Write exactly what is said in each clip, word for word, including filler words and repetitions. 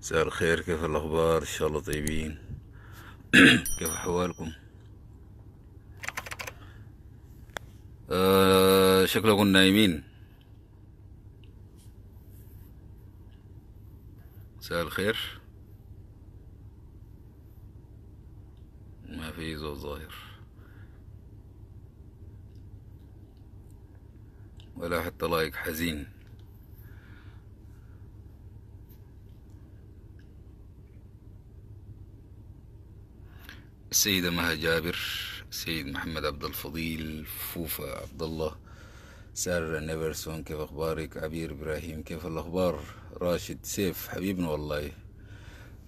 مساء الخير، كيف الأخبار؟ إن شاء الله طيبين. كيف أحوالكم؟ آه شكلكم نايمين. مساء الخير، ما في زول ظاهر ولا حتى لايك حزين. السيدة مها جابر، السيد محمد عبد الفضيل، فوفا عبد الله، سارة نيفرسون، كيف أخبارك؟ عبير إبراهيم، كيف الأخبار؟ راشد سيف حبيبنا والله،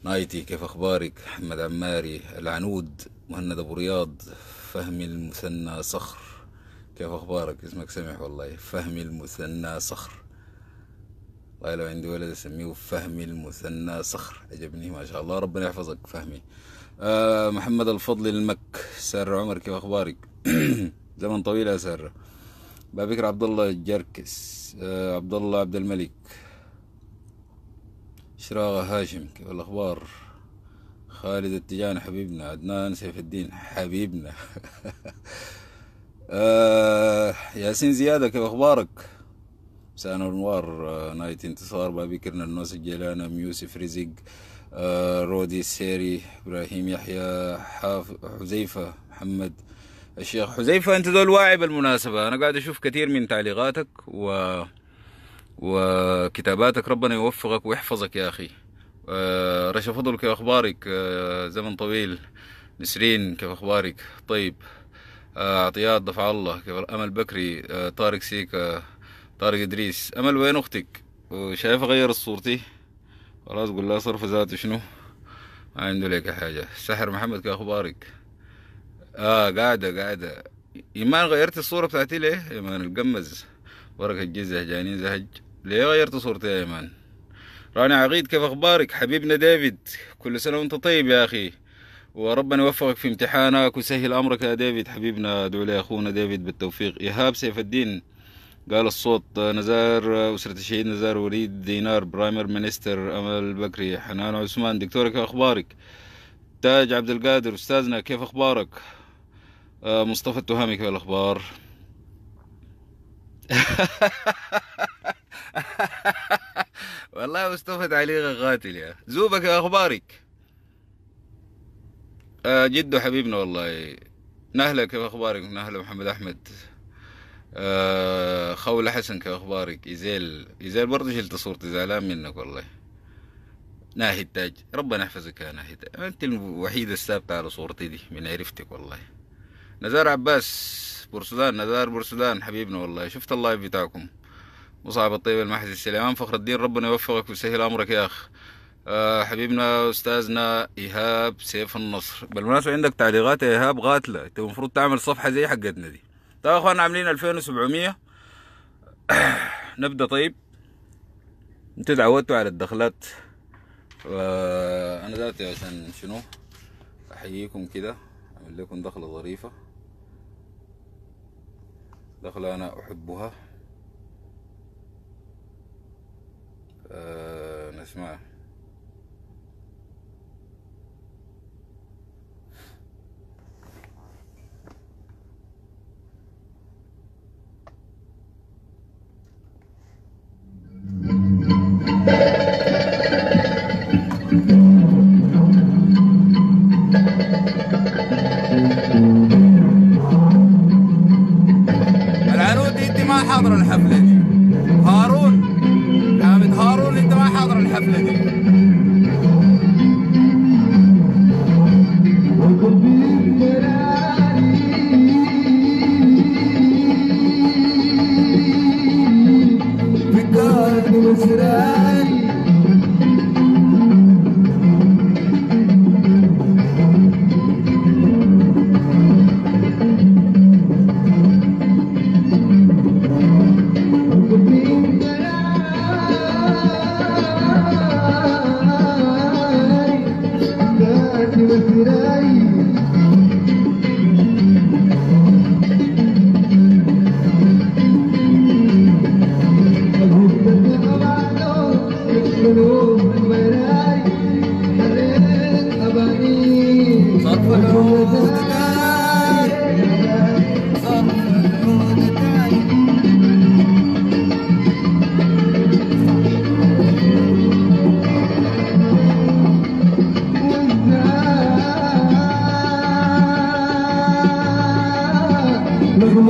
نايتي كيف أخبارك؟ محمد عماري، العنود، مهند أبو رياض، فهمي المثنى صخر، كيف أخبارك؟ اسمك سمح والله، فهمي المثنى صخر، والله لو عندي ولد أسميه فهمي المثنى صخر، عجبني ما شاء الله، ربنا يحفظك فهمي. آه محمد الفضل المك، سارة عمر كيف أخبارك؟ زمن طويل يا سارة. بابكر عبد الله الجركس، آه عبد الله عبد الملك، شراغة هاشم كيف الأخبار؟ خالد التجاني حبيبنا، عدنان سيف الدين حبيبنا. آه ياسين زيادة كيف أخبارك؟ سانو نوار، آه نايت انتصار، بابكر النوس الجيلانة، يوسف رزق، آه رودي السيري، إبراهيم يحيى، حذيفة محمد، الشيخ حذيفة، أنت دول واعي بالمناسبة، أنا قاعد أشوف كثير من تعليقاتك و وكتاباتك، ربنا يوفقك ويحفظك يا أخي. آه رشا فضل كيف أخبارك؟ آه زمن طويل. نسرين كيف أخبارك؟ طيب. آه عطيات ضفع الله كيف؟ أمل بكري، آه طارق سيكا، طارق إدريس. أمل وين أختك؟ شايفة غيرت صورتي؟ خلاص قول لها صرف ذاته شنو؟ ما عنده لك حاجة. سحر محمد كيف أخبارك؟ آه قاعدة قاعدة. إيمان غيرت الصورة بتاعتي ليه؟ إيمان القمز، بركة الجزه، جانين زهج، ليه غيرت صورتي يا إيمان؟ راني عقيد كيف أخبارك؟ حبيبنا ديفيد، كل سنة وأنت طيب يا أخي، وربنا يوفقك في امتحانك ويسهل أمرك يا ديفيد حبيبنا، أدعو لي أخونا ديفيد بالتوفيق. إيهاب سيف الدين، قال الصوت، نزار أسرة الشهيد، نزار وليد دينار، برايمر مينستر، أمل بكري، حنان عثمان، دكتورة كيف أخبارك؟ تاج عبد القادر أستاذنا كيف أخبارك؟ مصطفى التهامي كيف الأخبار؟ والله مصطفى تعليق قاتل يا زوبك، كيف أخبارك؟ آه جدو حبيبنا والله. نهلة كيف أخبارك؟ نهلة محمد أحمد، آه خولة حسن كيف أخبارك؟ إيزيل، إيزيل برضه شلت صورتي زعلان منك والله. ناهي التاج، ربنا يحفظك يا ناهي، أنت الوحيد الثابت على صورتي دي من عرفتك والله. نزار عباس بورسودان، نزار بورسودان حبيبنا والله، شفت اللايف بتاعكم. مصعب الطيب المحدث، سليمان فخر الدين، ربنا يوفقك ويسهل امرك يا اخ. آه حبيبنا استاذنا ايهاب سيف النصر، بالمناسبه عندك تعليقات يا ايهاب قاتله، انت المفروض تعمل صفحه زي حقتنا دي. طيب يا اخوانا عاملين ألفين وسبعمية. نبدا طيب، انتوا تعودتوا على الدخلات، آه انا ذاتي عشان شنو احييكم كده، اعمل لكم دخله ظريفه، دخلة أنا أحبها، أه نسمعها. Oh,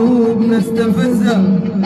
القلوب نستفزها، القلوب نستفزها.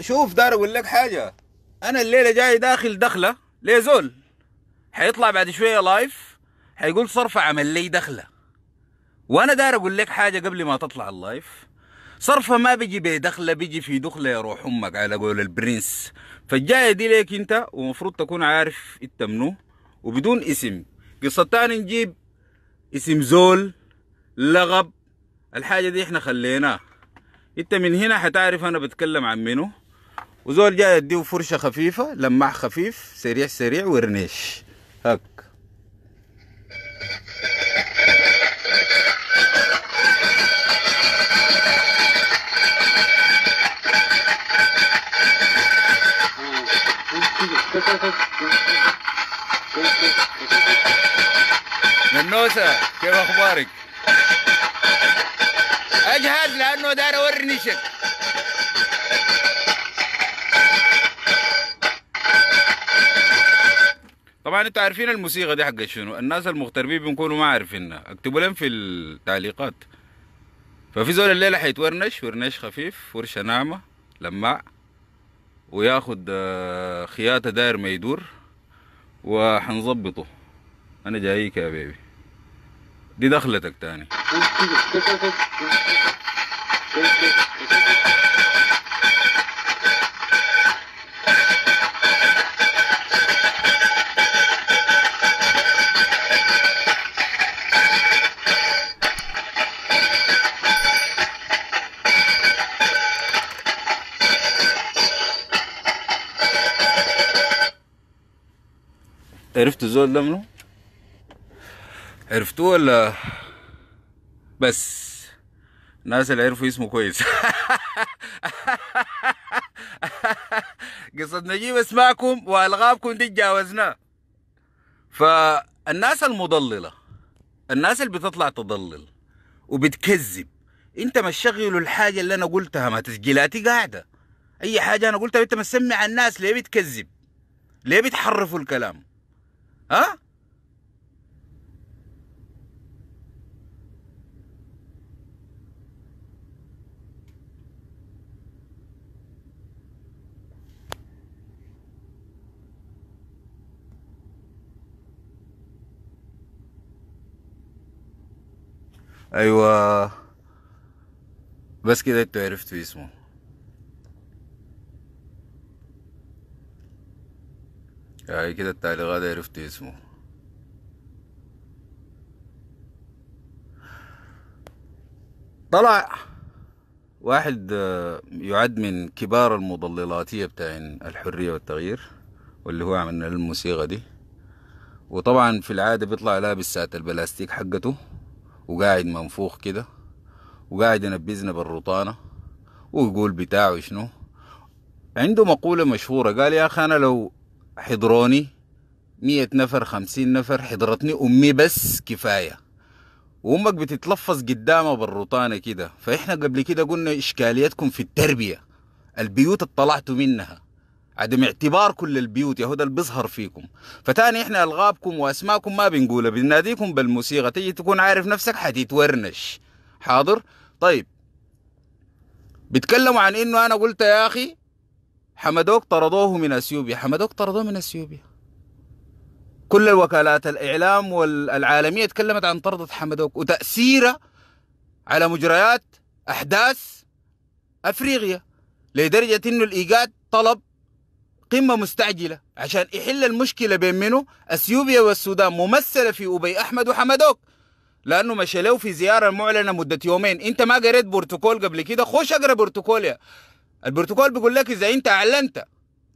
شوف دار اقول لك حاجه، انا الليله جاي داخل دخله ليزول حيطلع بعد شويه لايف حيقول صرفه عمل لي دخله، وانا دار اقول لك حاجه قبل ما تطلع اللايف، صرفه ما بيجي بدخله، بيجي في دخله يا روح امك على قول البرنس. فالجايه دي ليك انت، ومفروض تكون عارف انت منو وبدون اسم. قصه تاني نجيب اسم زول لغب، الحاجه دي احنا خليناها، انت من هنا حتعرف انا بتكلم عن منو. وزول جاي يديه فرشه خفيفه، لماح خفيف سريع سريع ورنيش هك. منوسه كيف اخبارك؟ اجهز لانه داير اوري نشك. طبعا انتوا عارفين الموسيقى دي حق شنو، الناس المغتربين بنكونوا ما عارفينها، اكتبوا لهم في التعليقات. ففي زول الليله حيتورنش ورنيش خفيف، ورشه ناعمه لماع، وياخد خياطه داير ما يدور، وحنظبطه. انا جايك يا بيبي، دي دخلتك تاني. عرفت الزول ده منو؟ عرفتوه ولا بس؟ الناس اللي عرفوا اسمه كويس. قصة نجيب اسماكم والغابكم دي تجاوزناها. فالناس المضلله، الناس اللي بتطلع تضلل وبتكذب، انت ما تشغلوا الحاجه اللي انا قلتها، ما تسجيلاتي قاعده، اي حاجه انا قلتها انت ما تسمع الناس. ليه بتكذب؟ ليه بتحرفوا الكلام؟ ها؟ ايوه بس كده انتوا عرفتوا اسمه. يعني كده التعليقات عرفتوا اسمه. طلع واحد يعد من كبار المضللاتية بتاعين الحرية والتغيير، واللي هو عملنا الموسيقى دي، وطبعا في العادة بيطلع لابس ساعة البلاستيك حقته وقاعد منفوخ كده، وقاعد ينبذنا بالرطانة ويقول بتاعه شنو. عنده مقولة مشهورة، قال يا أخي أنا لو حضروني مية نفر خمسين نفر، حضرتني أمي بس كفاية. وأمك بتتلفظ قدامها بالرطانة كده. فإحنا قبل كده قلنا إشكاليتكم في التربية، البيوت اللي طلعتوا منها، عدم اعتبار كل البيوت يا هو ده اللي بيظهر فيكم. فتاني احنا الغابكم واسماكم ما بنقولها، بنناديكم بالموسيقى، تيجي تكون عارف نفسك حتتورنش. حاضر؟ طيب بيتكلموا عن انه انا قلت يا اخي حمدوك طردوه من اثيوبيا، حمدوك طردوه من اثيوبيا. كل الوكالات الاعلام والعالميه تكلمت عن طردة حمدوك وتاثيره على مجريات احداث افريقيا، لدرجه انه الايجاد طلب قمة مستعجلة عشان يحل المشكلة بين منه اثيوبيا والسودان، ممثلة في أبي أحمد وحمدوك، لأنه مشى له في زيارة معلنة مدة يومين. أنت ما قريت بروتوكول قبل كده؟ خش اقرا بروتوكول. يا البروتوكول بيقول لك إذا أنت أعلنت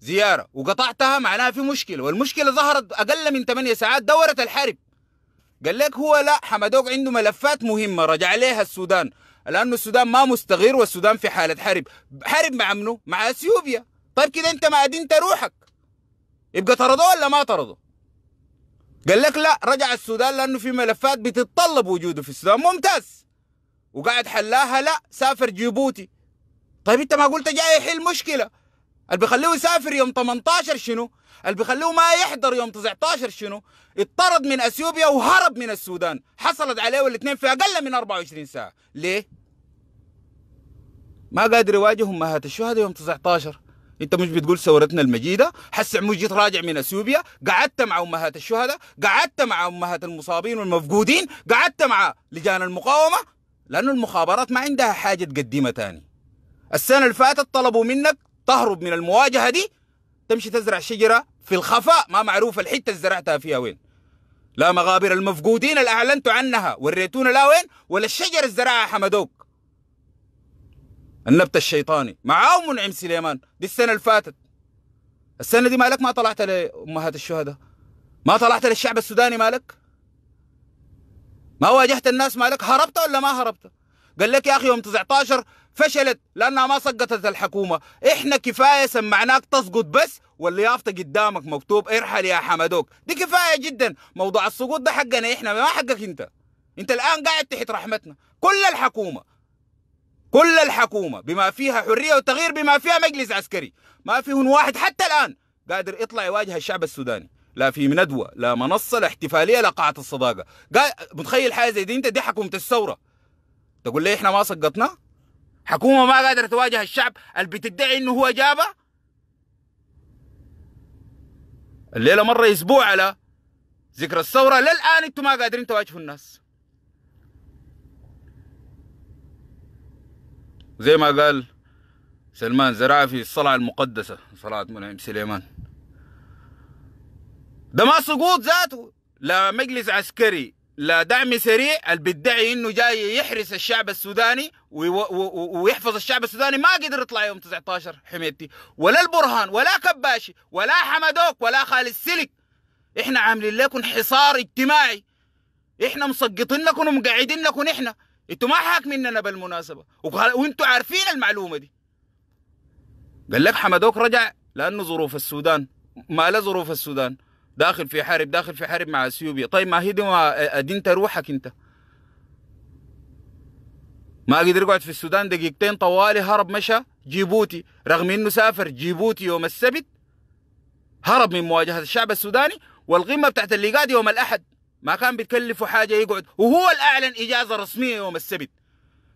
زيارة وقطعتها معناها في مشكلة، والمشكلة ظهرت أقل من ثمانية ساعات، دورة الحرب. قال لك هو لا، حمدوك عنده ملفات مهمة رجع لها السودان، لأنه السودان ما مستغير والسودان في حالة حرب، حرب مع منو؟ مع اثيوبيا. طيب كده انت ما ادينت روحك، يبقى طردوه ولا ما طردوه؟ قال لك لا، رجع السودان لانه في ملفات بتتطلب وجوده في السودان. ممتاز، وقاعد حلاها. لا، سافر جيبوتي. طيب انت ما قلت جاي يحل مشكله؟ اللي بيخليه يسافر يوم ثمانية عشر شنو؟ اللي بيخليه ما يحضر يوم تسعة عشر شنو؟ اتطرد من اثيوبيا وهرب من السودان، حصلت عليه الاثنين في اقل من أربعة وعشرين ساعه. ليه؟ ما قادر يواجه امهات الشهداء يوم تسعة عشر. انت مش بتقول ثورتنا المجيده، حسع مش جيت راجع من اثيوبيا، قعدت مع امهات الشهداء، قعدت مع امهات المصابين والمفقودين، قعدت مع لجان المقاومه، لانه المخابرات ما عندها حاجه تقدمها تاني. السنه اللي فاتت طلبوا منك تهرب من المواجهه دي، تمشي تزرع شجره في الخفاء، ما معروفه الحته اللي زرعتها فيها وين. لا مغابر المفقودين اللي اعلنتوا عنها وريتونا لا وين، ولا الشجره اللي زرعها حمدوك النبت الشيطاني معاهم منعم سليمان. دي السنه اللي فاتت. السنه دي مالك ما طلعت لامهات الشهداء؟ ما طلعت للشعب السوداني؟ مالك ما واجهت الناس؟ مالك هربت ولا ما هربت؟ قال لك يا اخي يوم تسعة عشر فشلت لانها ما سقطت الحكومه، احنا كفايه سمعناك تسقط بس، واليافطه قدامك مكتوب ارحل يا حمدوك، دي كفايه جدا. موضوع السقوط ده حقنا احنا، ما حقك انت. انت الان قاعد تحت رحمتنا، كل الحكومه، كل الحكومة بما فيها حرية وتغيير، بما فيها مجلس عسكري، ما فيهم واحد حتى الآن قادر يطلع يواجه الشعب السوداني، لا في ندوة، لا منصة، لا احتفالية، لا قاعة الصداقة. متخيل حاجة زي دي انت؟ دي حكومة الثورة. تقول لي احنا ما سقطنا؟ حكومة ما قادرة تواجه الشعب اللي بتدعي انه هو جابها. الليلة مرة اسبوع على ذكرى الثورة، للآن انتم ما قادرين تواجهوا الناس. زي ما قال سلمان زرعها في الصلعة المقدسة، صلعة منعم سليمان. ده ما سقوط ذاته، لا مجلس عسكري، لا دعم سريع. اللي بيدعي انه جاي يحرس الشعب السوداني ويحفظ الشعب السوداني ما قدر يطلع يوم تسعة عشر حميدتي، ولا البرهان، ولا كباشي، ولا حمدوك، ولا خالد السلك. احنا عاملين لكم حصار اجتماعي، احنا مسقطينكم ومقعدينكم. احنا انتوا ما حاكميننا بالمناسبه وانتوا عارفين المعلومه دي. قال لك حمدوك رجع لانه ظروف السودان، ما لا ظروف السودان، داخل في حرب، داخل في حرب مع اثيوبيا. طيب ما هي دي ادينت روحك انت، ما قدر يقعد في السودان دقيقتين طوالي هرب مشى جيبوتي، رغم انه سافر جيبوتي يوم السبت، هرب من مواجهه الشعب السوداني. والقمه بتاعت اللقاد يوم الاحد ما كان بيتكلفوا حاجه يقعد، وهو الاعلن اجازه رسميه يوم السبت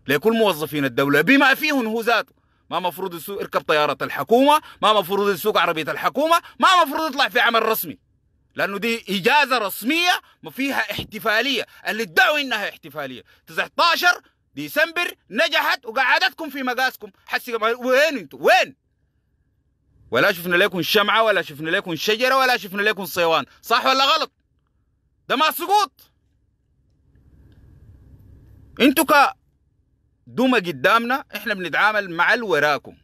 لكل موظفين الدوله بما فيهم هو ذاته. ما مفروض يسوق يركب طياره الحكومه، ما مفروض يسوق عربيه الحكومه، ما مفروض يطلع في عمل رسمي، لانه دي اجازه رسميه ما فيها احتفاليه، اللي ادعوا انها احتفاليه. تسعة عشر ديسمبر نجحت وقعدتكم في مقاسكم، حسي وين انتوا؟ وين؟ ولا شفنا لكم شمعه، ولا شفنا لكم شجره، ولا شفنا لكم صيوان، صح ولا غلط؟ ده ما سقوط. انتوا كدومه قدامنا، احنا بنتعامل مع الوراكم.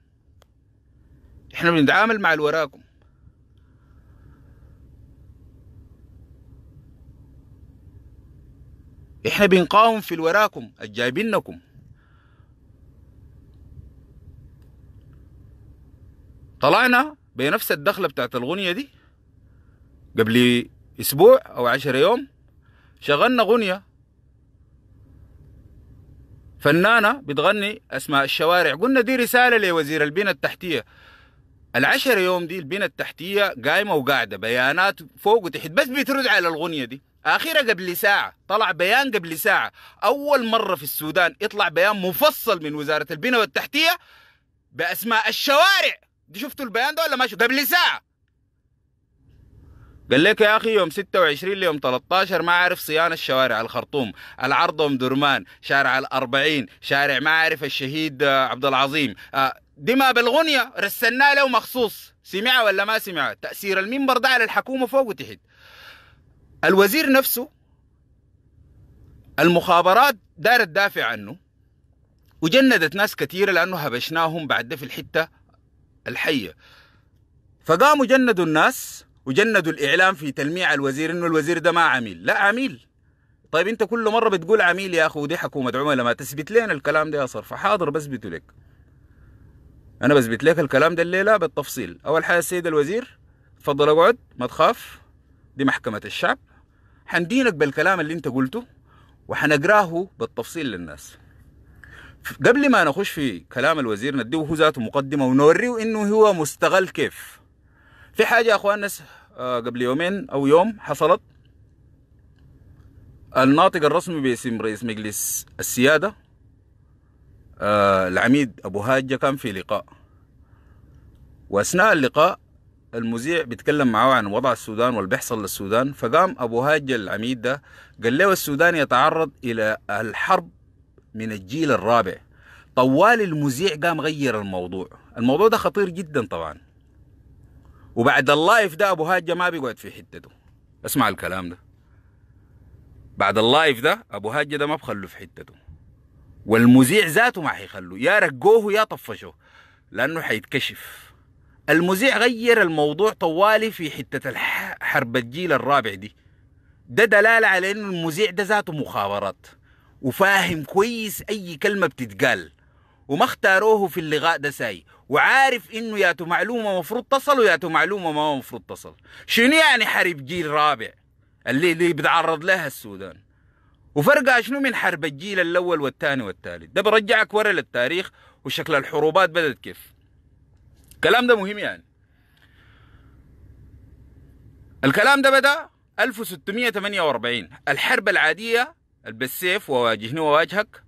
احنا بنتعامل مع الوراكم. احنا بنقاوم في الوراكم الجايبينكم. طلعنا بنفس الدخله بتاعت الاغنيه دي قبل اسبوع او عشر يوم، شغلنا اغنيه فنانه بتغني اسماء الشوارع، قلنا دي رساله لوزير البنى التحتيه. العشر يوم دي البنى التحتيه قايمه وقاعده، بيانات فوق وتحت بس بترد على الاغنيه دي. اخيرا قبل ساعه طلع بيان، قبل ساعه اول مره في السودان يطلع بيان مفصل من وزاره البنى والتحتيه باسماء الشوارع دي. شفتوا البيان ده ولا ما شفتوا؟ قبل ساعه قال لك يا اخي يوم ستة وعشرين ليوم ثلاثة عشر ما عارف صيانه الشوارع، الخرطوم، العرض، ام درمان، شارع الأربعين، شارع ما عارف الشهيد عبد العظيم. دي ما بالغنيه رسلناها له مخصوص، سمعها ولا ما سمعها؟ تاثير المنبر ده على الحكومه فوق وتحت. الوزير نفسه المخابرات دارت تدافع عنه وجندت ناس كثيره لانه هبشناهم بعد ده في الحته الحيه، فقاموا جندوا الناس وجندوا الاعلام في تلميع الوزير انه الوزير ده ما عميل. لا عميل. طيب انت كل مره بتقول عميل يا اخو، ودي حكومه عملاء، ما تثبت لنا الكلام ده يا صرف. حاضر بثبته لك، انا بثبت لك الكلام ده الليله بالتفصيل. اول حاجه السيد الوزير تفضل اقعد ما تخاف، دي محكمه الشعب، حندينك بالكلام اللي انت قلته وحنقراه بالتفصيل للناس. قبل ما نخش في كلام الوزير نديه هو ذاته مقدمه ونوريه انه هو مستغل كيف. في حاجه يا اخوان قبل يومين او يوم حصلت، الناطق الرسمي باسم رئيس مجلس السياده العميد ابو هاجه كان في لقاء، واثناء اللقاء المذيع بيتكلم معاه عن وضع السودان والبيحصل للسودان، فقام ابو هاجه العميد ده قال له السودان يتعرض الى الحرب من الجيل الرابع. طوال المذيع قام غير الموضوع، الموضوع ده خطير جدا طبعا. وبعد اللايف ده ابو هاجه ما بيقعد في حتته، اسمع الكلام ده. بعد اللايف ده ابو هاجه ده ما بخلوه في حتته، والمذيع ذاته ما حيخلوه، يا رقوه يا طفشوه، لانه حيتكشف. المذيع غير الموضوع طوالي في حتة الحرب الجيل الرابع دي. ده دلالة على انه المذيع ده ذاته مخابرات وفاهم كويس اي كلمة بتتقال، وما اختاروه في اللغاء ده ساي، وعارف انه ياتو معلومة مفروض تصل وياتو معلومة ما مفروض تصل. شنو يعني حرب جيل رابع اللي اللي بتعرض لها السودان؟ وفرقها شنو من حرب الجيل الاول والثاني والثالث؟ ده برجعك ورا للتاريخ وشكل الحروبات بدت كيف. الكلام ده مهم يعني. الكلام ده بدأ ألف وستمية وتمانية وأربعين، الحرب العادية بالسيف وواجهني وواجهك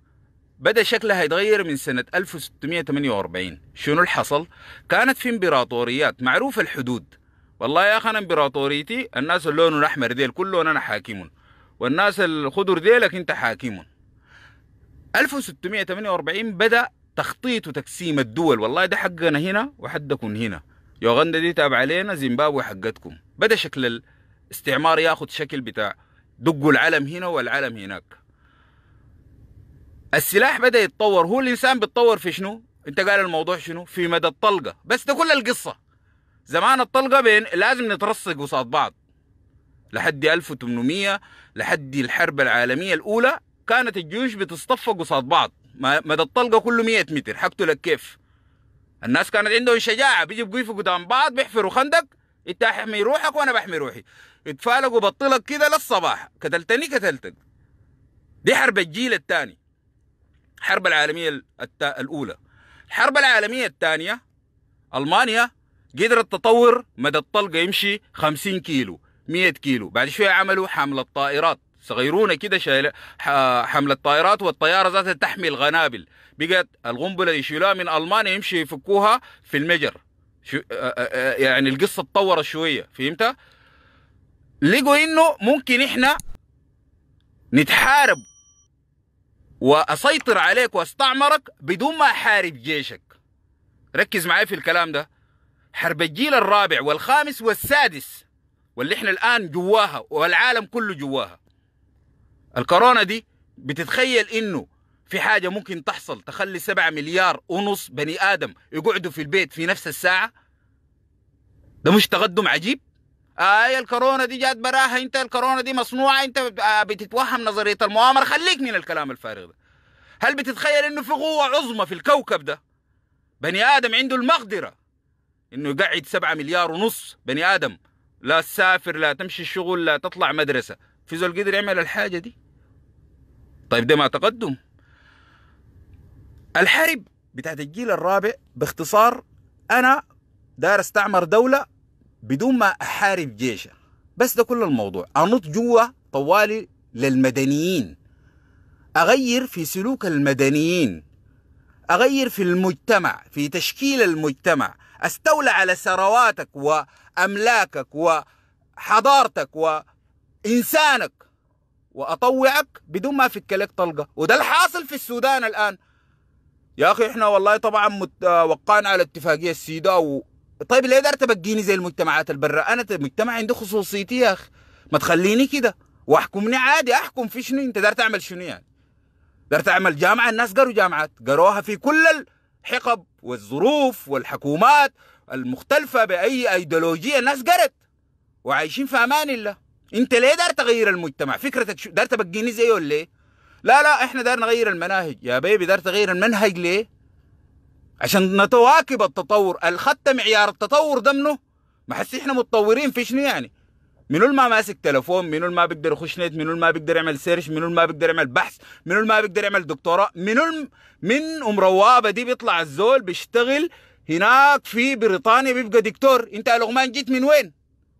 بدأ شكلها يتغير من سنة ألف وستمية وتمانية وأربعين. شنو اللي حصل؟ كانت في امبراطوريات معروفة الحدود، والله يا أخي أنا امبراطوريتي الناس اللون الأحمر ديل كلهم أنا حاكمهم، والناس الخضر ديلك أنت حاكمهم. ألف وستمية وتمانية وأربعين بدأ تخطيط وتقسيم الدول، والله ده حقنا هنا وحدكم هنا، يوغندا دي تابعه علينا، زيمبابوي حقتكم. بدا شكل الاستعمار ياخذ شكل بتاع دقوا العلم هنا والعلم هناك. السلاح بدا يتطور، هو الانسان بيتطور في شنو؟ انت قال الموضوع شنو؟ في مدى الطلقه، بس ده كل القصه. زمان الطلقه بين لازم نترصق قصاد بعض. لحد ألف وتمنمية لحد الحرب العالميه الاولى كانت الجيوش بتصطف قصاد بعض مدى الطلقه كله مية متر. حقتلك كيف؟ الناس كانت عندهم شجاعه، بيجي بيقفوا قدام بعض بيحفروا خندق، انت حمي روحك وانا بحمي روحي، اتفالقوا بطلك كده للصباح، قتلتني قتلتك. دي حرب الجيل الثاني، الحرب العالميه الاولى. الحرب العالميه الثانيه المانيا قدرت تطور مدى الطلقه يمشي خمسين كيلو مية كيلو، بعد شويه عملوا حمله الطائرات، صغيرونه كده شايله حمله الطائرات، والطياره ذاتها تحمل غنابل، بقت القنبله يشيلوها من المانيا يمشي يفكوها في المجر. شو يعني القصه اتطورت شويه، فهمتها؟ لقوا انه ممكن احنا نتحارب واسيطر عليك واستعمرك بدون ما احارب جيشك. ركز معايا في الكلام ده. حرب الجيل الرابع والخامس والسادس واللي احنا الان جواها والعالم كله جواها. الكورونا دي بتتخيل انه في حاجه ممكن تحصل تخلي سبعة مليار ونص بني ادم يقعدوا في البيت في نفس الساعه؟ ده مش تقدم عجيب؟ اي آه الكورونا دي جات براها، انت الكورونا دي مصنوعه، انت بتتوهم نظريه المؤامره، خليك من الكلام الفارغ ده. هل بتتخيل انه في قوه عظمى في الكوكب ده بني ادم عنده المقدره انه يقعد سبعة مليار ونص بني ادم لا تسافر لا تمشي الشغل لا تطلع مدرسه، في زول قدر يعمل الحاجه دي؟ طيب ده ما تقدم. الحرب بتاعت الجيل الرابع باختصار، انا داير استعمر دوله بدون ما احارب جيشه، بس ده كل الموضوع. انط جوا طوالي للمدنيين، اغير في سلوك المدنيين، اغير في المجتمع، في تشكيل المجتمع، استولى على ثرواتك واملاكك وحضارتك وانسانك واطوعك بدون ما افك لك طلقه. وده الحاصل في السودان الان يا اخي. احنا والله طبعا متوقعنا على اتفاقيه السيداو. طيب ليه دار تبقيني زي المجتمعات البرة؟ انا مجتمع عنده خصوصيتي يا اخي، ما تخليني كده واحكمني عادي. احكم في شنو؟ انت دار تعمل شنو يعني؟ دار تعمل جامعه؟ الناس قروا جامعات، قروها في كل الحقب والظروف والحكومات المختلفه باي ايديولوجيه، الناس قرت وعايشين في امان الله. انت ليه دار تغير المجتمع؟ فكرتك شو؟ دار تبقيني زيه ولا ليه؟ لا لا احنا دار نغير المناهج يا بيبي. دار تغير المنهج ليه؟ عشان نتواكب التطور. الخطة معيار التطور ده منه؟ ما حسي احنا متطورين في شنو يعني؟ منو اللي ما ماسك تليفون؟ منو اللي ما بيقدر يخش نت؟ منو اللي ما بيقدر يعمل سيرش؟ منو اللي ما بيقدر يعمل بحث؟ منو اللي ما بيقدر يعمل دكتوراه؟ منو الم... من ام روابه دي بيطلع الزول بيشتغل هناك في بريطانيا بيبقى دكتور. انت يا لغمان جيت من وين؟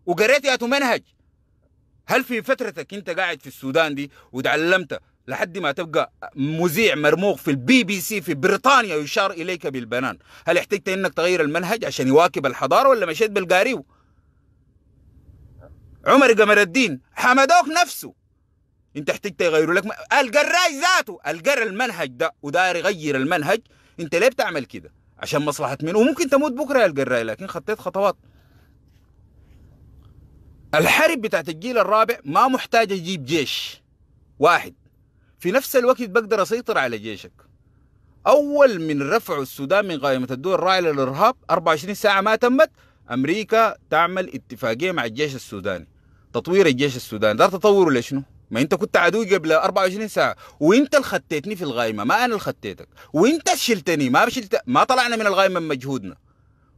وقريت يا منهج؟ هل في فترتك انت قاعد في السودان دي وتعلمت لحد ما تبقى مذيع مرموق في البي بي سي في بريطانيا يشار اليك بالبنان، هل احتجت انك تغير المنهج عشان يواكب الحضاره ولا مشيت بالقاريو؟ عمر قمر الدين حمدوك نفسه، انت احتجت يغيروا لك م... القراي ذاته القر المنهج ده وداير يغير المنهج، انت ليه بتعمل كده؟ عشان مصلحه مين؟ وممكن تموت بكره يا القراي، لكن خطيت خطوات. الحرب بتاعت الجيل الرابع ما محتاج اجيب جيش واحد، في نفس الوقت بقدر اسيطر على جيشك. اول من رفعوا السودان من قائمه الدول الراعيه للارهاب أربعة وعشرين ساعة ما تمت، امريكا تعمل اتفاقيه مع الجيش السوداني، تطوير الجيش السوداني. دار تطوره لشنو؟ ما انت كنت عدوي قبل أربعة وعشرين ساعة، وانت اللي خدتني في القائمه، ما انا اللي خدتك، وانت شلتني، ما شلت، ما طلعنا من القائمه بمجهودنا.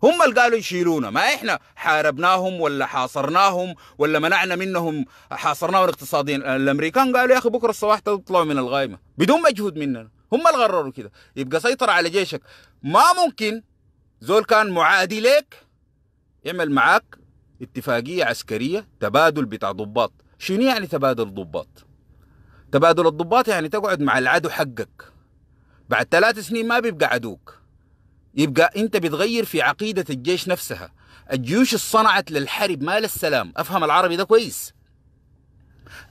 هم اللي قالوا يشيلونا، ما احنا حاربناهم ولا حاصرناهم ولا منعنا منهم، حاصرناهم اقتصاديا. الامريكان قالوا يا اخي بكره الصباح تطلعوا من القائمه بدون مجهود مننا، هم اللي قرروا كده. يبقى سيطر على جيشك. ما ممكن زول كان معادي لك يعمل معاك اتفاقيه عسكريه تبادل بتاع ضباط. شنو يعني تبادل ضباط؟ تبادل الضباط يعني تقعد مع العدو حقك، بعد ثلاث سنين ما بيبقى عدوك. يبقى انت بتغير في عقيدة الجيش نفسها. الجيوش الصنعت للحرب ما للسلام، افهم العربي ده كويس.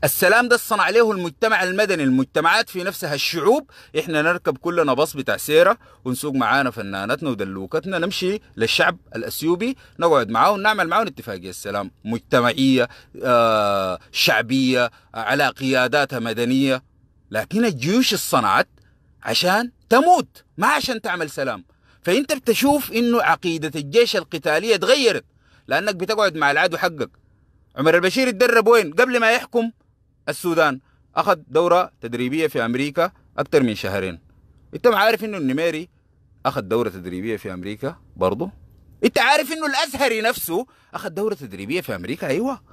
السلام ده صنع له المجتمع المدني، المجتمعات في نفسها، الشعوب. احنا نركب كلنا باص بتاع سيرة ونسوق معانا فنانتنا ودلوكتنا، نمشي للشعب الاثيوبي نقعد معاه ونعمل معاه اتفاقية السلام مجتمعية آه شعبية على قياداتها مدنية. لكن الجيوش الصنعت عشان تموت ما عشان تعمل سلام. فانت بتشوف انه عقيده الجيش القتاليه تغيرت لانك بتقعد مع العدو حقك. عمر البشير اتدرب وين قبل ما يحكم السودان؟ أخذ دورة تدريبية في أمريكا أكثر من شهرين. أنت عارف إنه النميري أخذ دورة تدريبية في أمريكا برضه؟ أنت عارف إنه الأزهري نفسه أخذ دورة تدريبية في أمريكا؟ أيوه،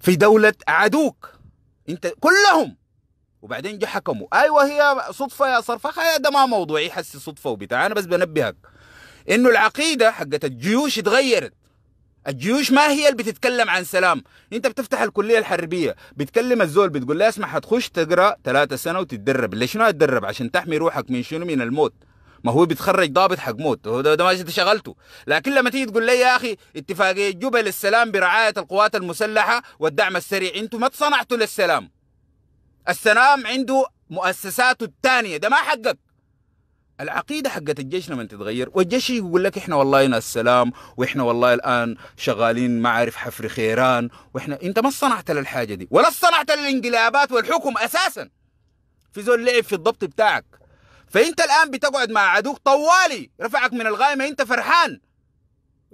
في دولة عدوك أنت كلهم، وبعدين جا حكموا. أيوه، هي صدفة يا صرفة، ده ما موضوعي، حسي صدفة وبتاع. أنا بس بنبهك إنه العقيدة حقت الجيوش اتغيرت. الجيوش ما هي اللي بتتكلم عن سلام. انت بتفتح الكليه الحربيه بتكلم الزول بتقول له اسمع هتخش تقرا ثلاثة سنه وتتدرب. ليش شنو تتدرب؟ عشان تحمي روحك من شنو؟ من الموت. ما هو بيتخرج ضابط حق موت، ده, ده ما انت شغلته. لكن لما تيجي تقول لي يا اخي اتفاقيه جوبا للسلام برعايه القوات المسلحه والدعم السريع، انتم ما تصنعتوا للسلام. السلام عنده مؤسساته الثانيه، ده ما حقك. العقيده حقت الجيش لما تتغير، والجيش يقول لك احنا والله ناس السلام، واحنا والله الان شغالين ما عارف حفر خيران، واحنا انت ما صنعت للحاجه دي، ولا صنعت للانقلابات والحكم اساسا. في زول لعب في الضبط بتاعك، فانت الان بتقعد مع عدوك طوالي رفعك من الغايمه، انت فرحان.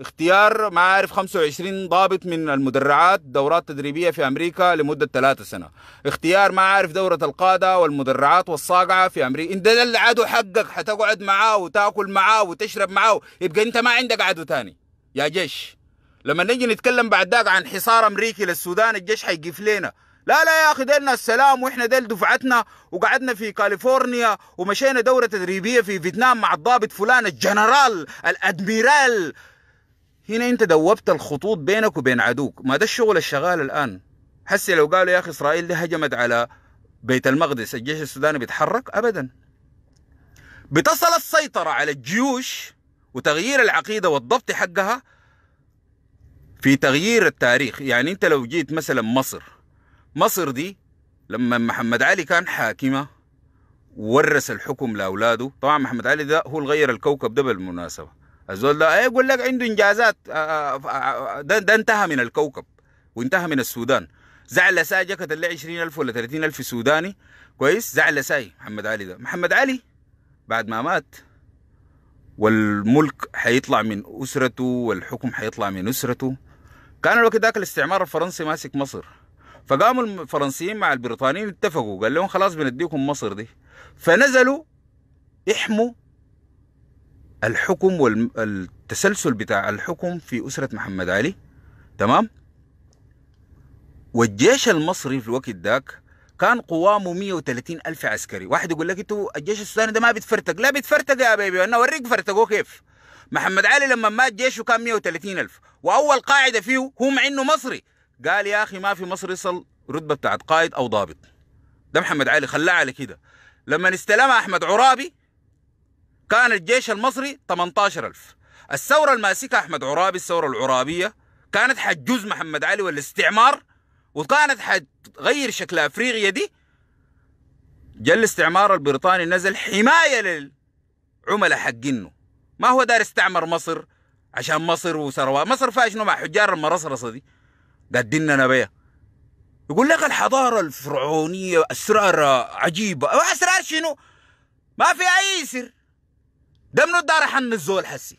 اختيار ما عارف خمسة وعشرين ضابط من المدرعات دورات تدريبيه في امريكا لمده ثلاثة سنه، اختيار ما عارف دوره القاده والمدرعات والصاقعه في امريكا. انت ده العدو حقك، حتقعد معاه وتاكل معاه وتشرب معاه، يبقى انت ما عندك عدو ثاني يا جيش. لما نجي نتكلم بعد ذاك عن حصار امريكي للسودان، الجيش حيقف لنا لا لا يا اخي ديلنا السلام، واحنا ديل دفعتنا وقعدنا في كاليفورنيا ومشينا دوره تدريبيه في فيتنام مع الضابط فلان الجنرال الادميرال. هنا انت دوبت الخطوط بينك وبين عدوك، ما ده الشغل الشغال الان. حسي لو قالوا يا اخي اسرائيل دي هجمت على بيت المقدس، الجيش السوداني بيتحرك؟ ابدا. بتصل السيطره على الجيوش وتغيير العقيده والضبط حقها في تغيير التاريخ. يعني انت لو جيت مثلا مصر، مصر دي لما محمد علي كان حاكمه ورث الحكم لاولاده، طبعا محمد علي ده هو اللي غير الكوكب ده بالمناسبه. الزول ده يقول لك عنده انجازات، ده, ده انتهى من الكوكب وانتهى من السودان. زعل ساي جكت اللي عشرين ألف ولا ثلاثين ألف سوداني، كويس؟ زعل ساي محمد علي ده. محمد علي بعد ما مات والملك حيطلع من اسرته والحكم حيطلع من اسرته، كان الوقت ذاك الاستعمار الفرنسي ماسك مصر. فقاموا الفرنسيين مع البريطانيين اتفقوا، قال لهم خلاص بنديكم مصر دي. فنزلوا يحموا الحكم والتسلسل بتاع الحكم في أسرة محمد علي، تمام؟ والجيش المصري في الوقت ذاك كان قوامه مية وثلاثين ألف عسكري. واحد يقول لك انتوا الجيش السوداني ده ما بيتفرتق، لا بيتفرتق يا بيبي، انا اوريك فرتقوه كيف. محمد علي لما مات جيشه كان مية وثلاثين ألف، واول قاعده فيه هم انه مصري، قال يا اخي ما في مصر يصل رتبه بتاعت قائد او ضابط. ده محمد علي خلاه على كده. لما استلمها احمد عرابي كان الجيش المصري ثمانية عشر ألف. الثورة الماسكة أحمد عرابي، الثورة العرابية، كانت حتجوز محمد علي والاستعمار، وكانت حتغير شكل أفريقيا دي. جا الاستعمار البريطاني نزل حماية للعملاء حقينه، ما هو دار استعمر مصر عشان مصر وثروات مصر فيها شنو مع حجار المرصرصة دي قدننا بيها. يقول لك الحضارة الفرعونية أسرار عجيبة، أسرار شنو؟ ما في أي سر. ده منو الدار حن الزول حسي؟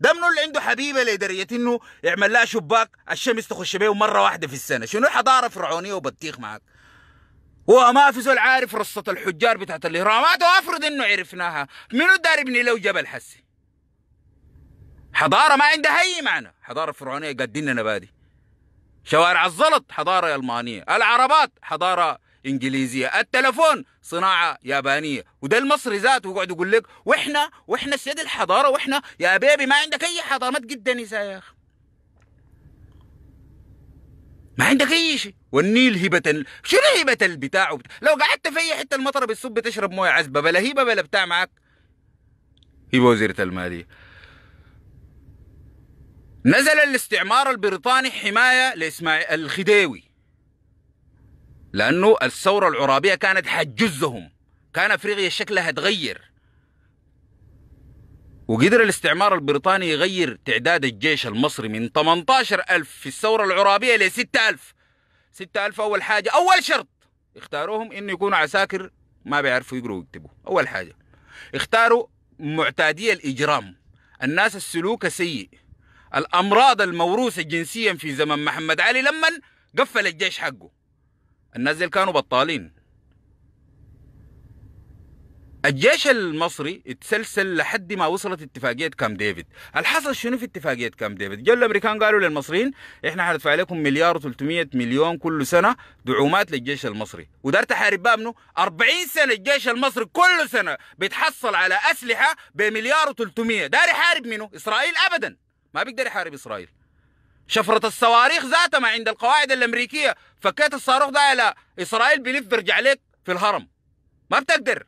ده منو اللي عنده حبيبه لدرجه انه يعمل لها شباك الشمس تخش بيه مره واحده في السنه؟ شنو حضاره فرعونيه وبطيخ معك؟ هو ما في زول عارف رصه الحجار بتاعت الاهرامات، وافرض انه عرفناها، منو الدار يبني له جبل حسي؟ حضاره ما عندها اي معنى، حضاره فرعونيه قد لنا بادي. شوارع الزلط حضاره المانيه، العربات حضاره انجليزيه، التلفون صناعه يابانيه، وده المصري ذاته يقعد يقول لك واحنا واحنا سيد الحضاره واحنا يا بيبي ما عندك اي حضاره، ما تقدني يا اخي. ما عندك اي شيء، والنيل هبه، شنو هبه البتاع؟ لو قعدت في اي حته المطر بتصب تشرب مويه عذبه، بلا هبه بلا بتاع معك. هبه وزيره الماليه. نزل الاستعمار البريطاني حمايه لاسماعيل الخديوي، لأنه الثورة العرابية كانت حتجزهم، كان أفريقيا شكلها هتغير. وقدر الاستعمار البريطاني يغير تعداد الجيش المصري من ثمانية عشر ألف في الثورة العرابية ل ستة ألف. ستة ألف أول حاجة، أول شرط اختاروهم إنه يكونوا عساكر ما بيعرفوا يقروا ويكتبوا، أول حاجة. اختاروا معتادية الإجرام، الناس السلوك سيء، الأمراض الموروثة جنسيا في زمن محمد علي لما قفل الجيش حقه. الناس دي كانوا بطالين، الجيش المصري اتسلسل لحد ما وصلت اتفاقية كام ديفيد. الحصل شنو في اتفاقية كام ديفيد؟ جو الامريكان قالوا للمصريين احنا هندفع لكم مليار وثلاثمئة مليون كل سنة دعومات للجيش المصري، ودار تحارب بها منه أربعين سنة. الجيش المصري كل سنة بيتحصل على أسلحة بمليار وثلاثمئة، دار يحارب منه إسرائيل؟ أبدا ما بيقدر يحارب إسرائيل. شفرة الصواريخ ذاتها ما عند القواعد الأمريكية، فكيت الصاروخ ده على إسرائيل بلف برجع لك في الهرم، ما بتقدر.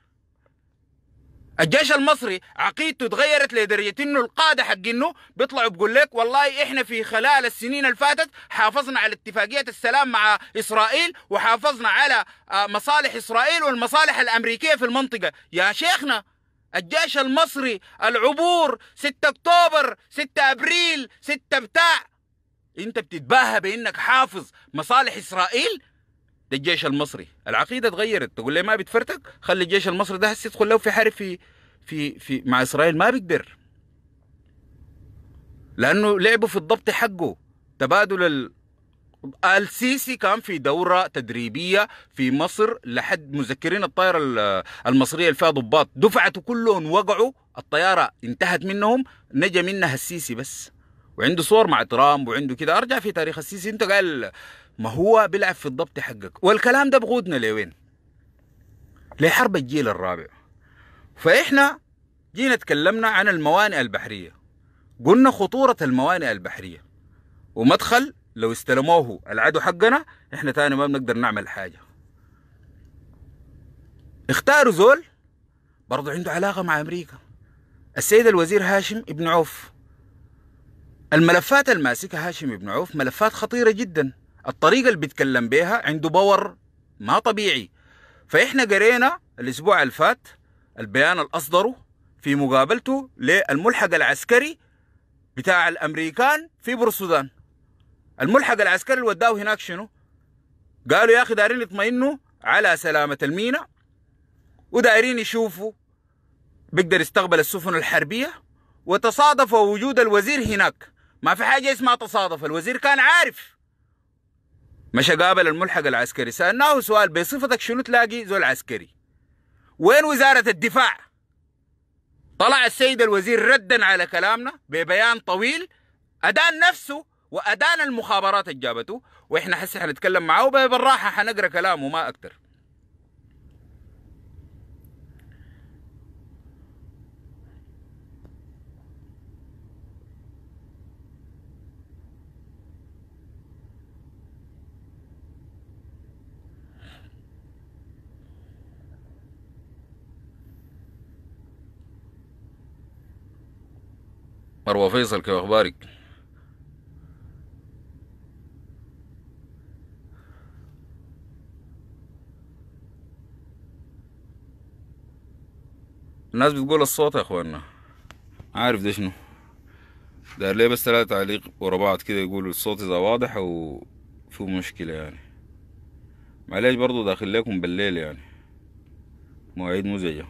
الجيش المصري عقيدته اتغيرت لدرجه انه القاده حق انه بيطلعوا بيقول لك والله احنا في خلال السنين اللي فاتت حافظنا على اتفاقيه السلام مع اسرائيل وحافظنا على مصالح اسرائيل والمصالح الامريكيه في المنطقه. يا شيخنا الجيش المصري العبور ستة أكتوبر ستة أبريل ستة بتاع، انت بتتباهى بانك حافظ مصالح اسرائيل؟ ده الجيش المصري العقيده اتغيرت. تقول لي ما بتفرتك؟ خلي الجيش المصري ده هسه يدخل له في حرب في في في مع اسرائيل، ما بيقدر، لانه لعبوا في الضبط حقه. تبادل ال... السيسي كان في دوره تدريبيه في مصر لحد مذكرين الطائره المصريه اللي فيها ضباط، دفعته كلهم وقعوا، الطياره انتهت منهم، نجا منها السيسي بس، وعنده صور مع ترامب وعنده كده. ارجع في تاريخ السيسي. انت قال ما هو بيلعب في الضبط حقك، والكلام ده بقودنا لوين؟ لحرب الجيل الرابع. فاحنا جينا تكلمنا عن الموانئ البحريه، قلنا خطوره الموانئ البحريه ومدخل لو استلموه العدو حقنا احنا تاني ما بنقدر نعمل حاجه. اختاروا زول برضه عنده علاقه مع امريكا، السيد الوزير هاشم بن عوف. الملفات الماسكه هاشم بن عوف ملفات خطيره جدا، الطريقة اللي بيتكلم بيها عنده باور ما طبيعي. فإحنا قرينا الأسبوع اللي فات البيان اللي أصدره في مقابلته للملحق العسكري بتاع الأمريكان في بورسودان. الملحق العسكري اللي وداه هناك شنو؟ قالوا يا أخي دايرين يطمئنوا على سلامة المينا، ودايرين يشوفوا بيقدر يستقبل السفن الحربية، وتصادف وجود الوزير هناك. ما في حاجة اسمها تصادف، الوزير كان عارف. مش قابل الملحق العسكري، سألناه سؤال بصفتك شنو تلاقي زول عسكري؟ وين وزارة الدفاع؟ طلع السيد الوزير ردا على كلامنا ببيان طويل، أدان نفسه وأدان المخابرات اللي جابته، وإحنا حسي حنتكلم معاه بالراحة، حنقرأ كلامه ما أكتر. مروة فيصل كيف أخبارك؟ الناس بتقول الصوت يا أخوانا، عارف ده شنو؟ داير ليه بس ثلاثة تعليق ورا بعض كده يقولوا الصوت إذا واضح أو في مشكلة يعني. معلش برضه داخل لكم بالليل يعني، مواعيد مزعجة.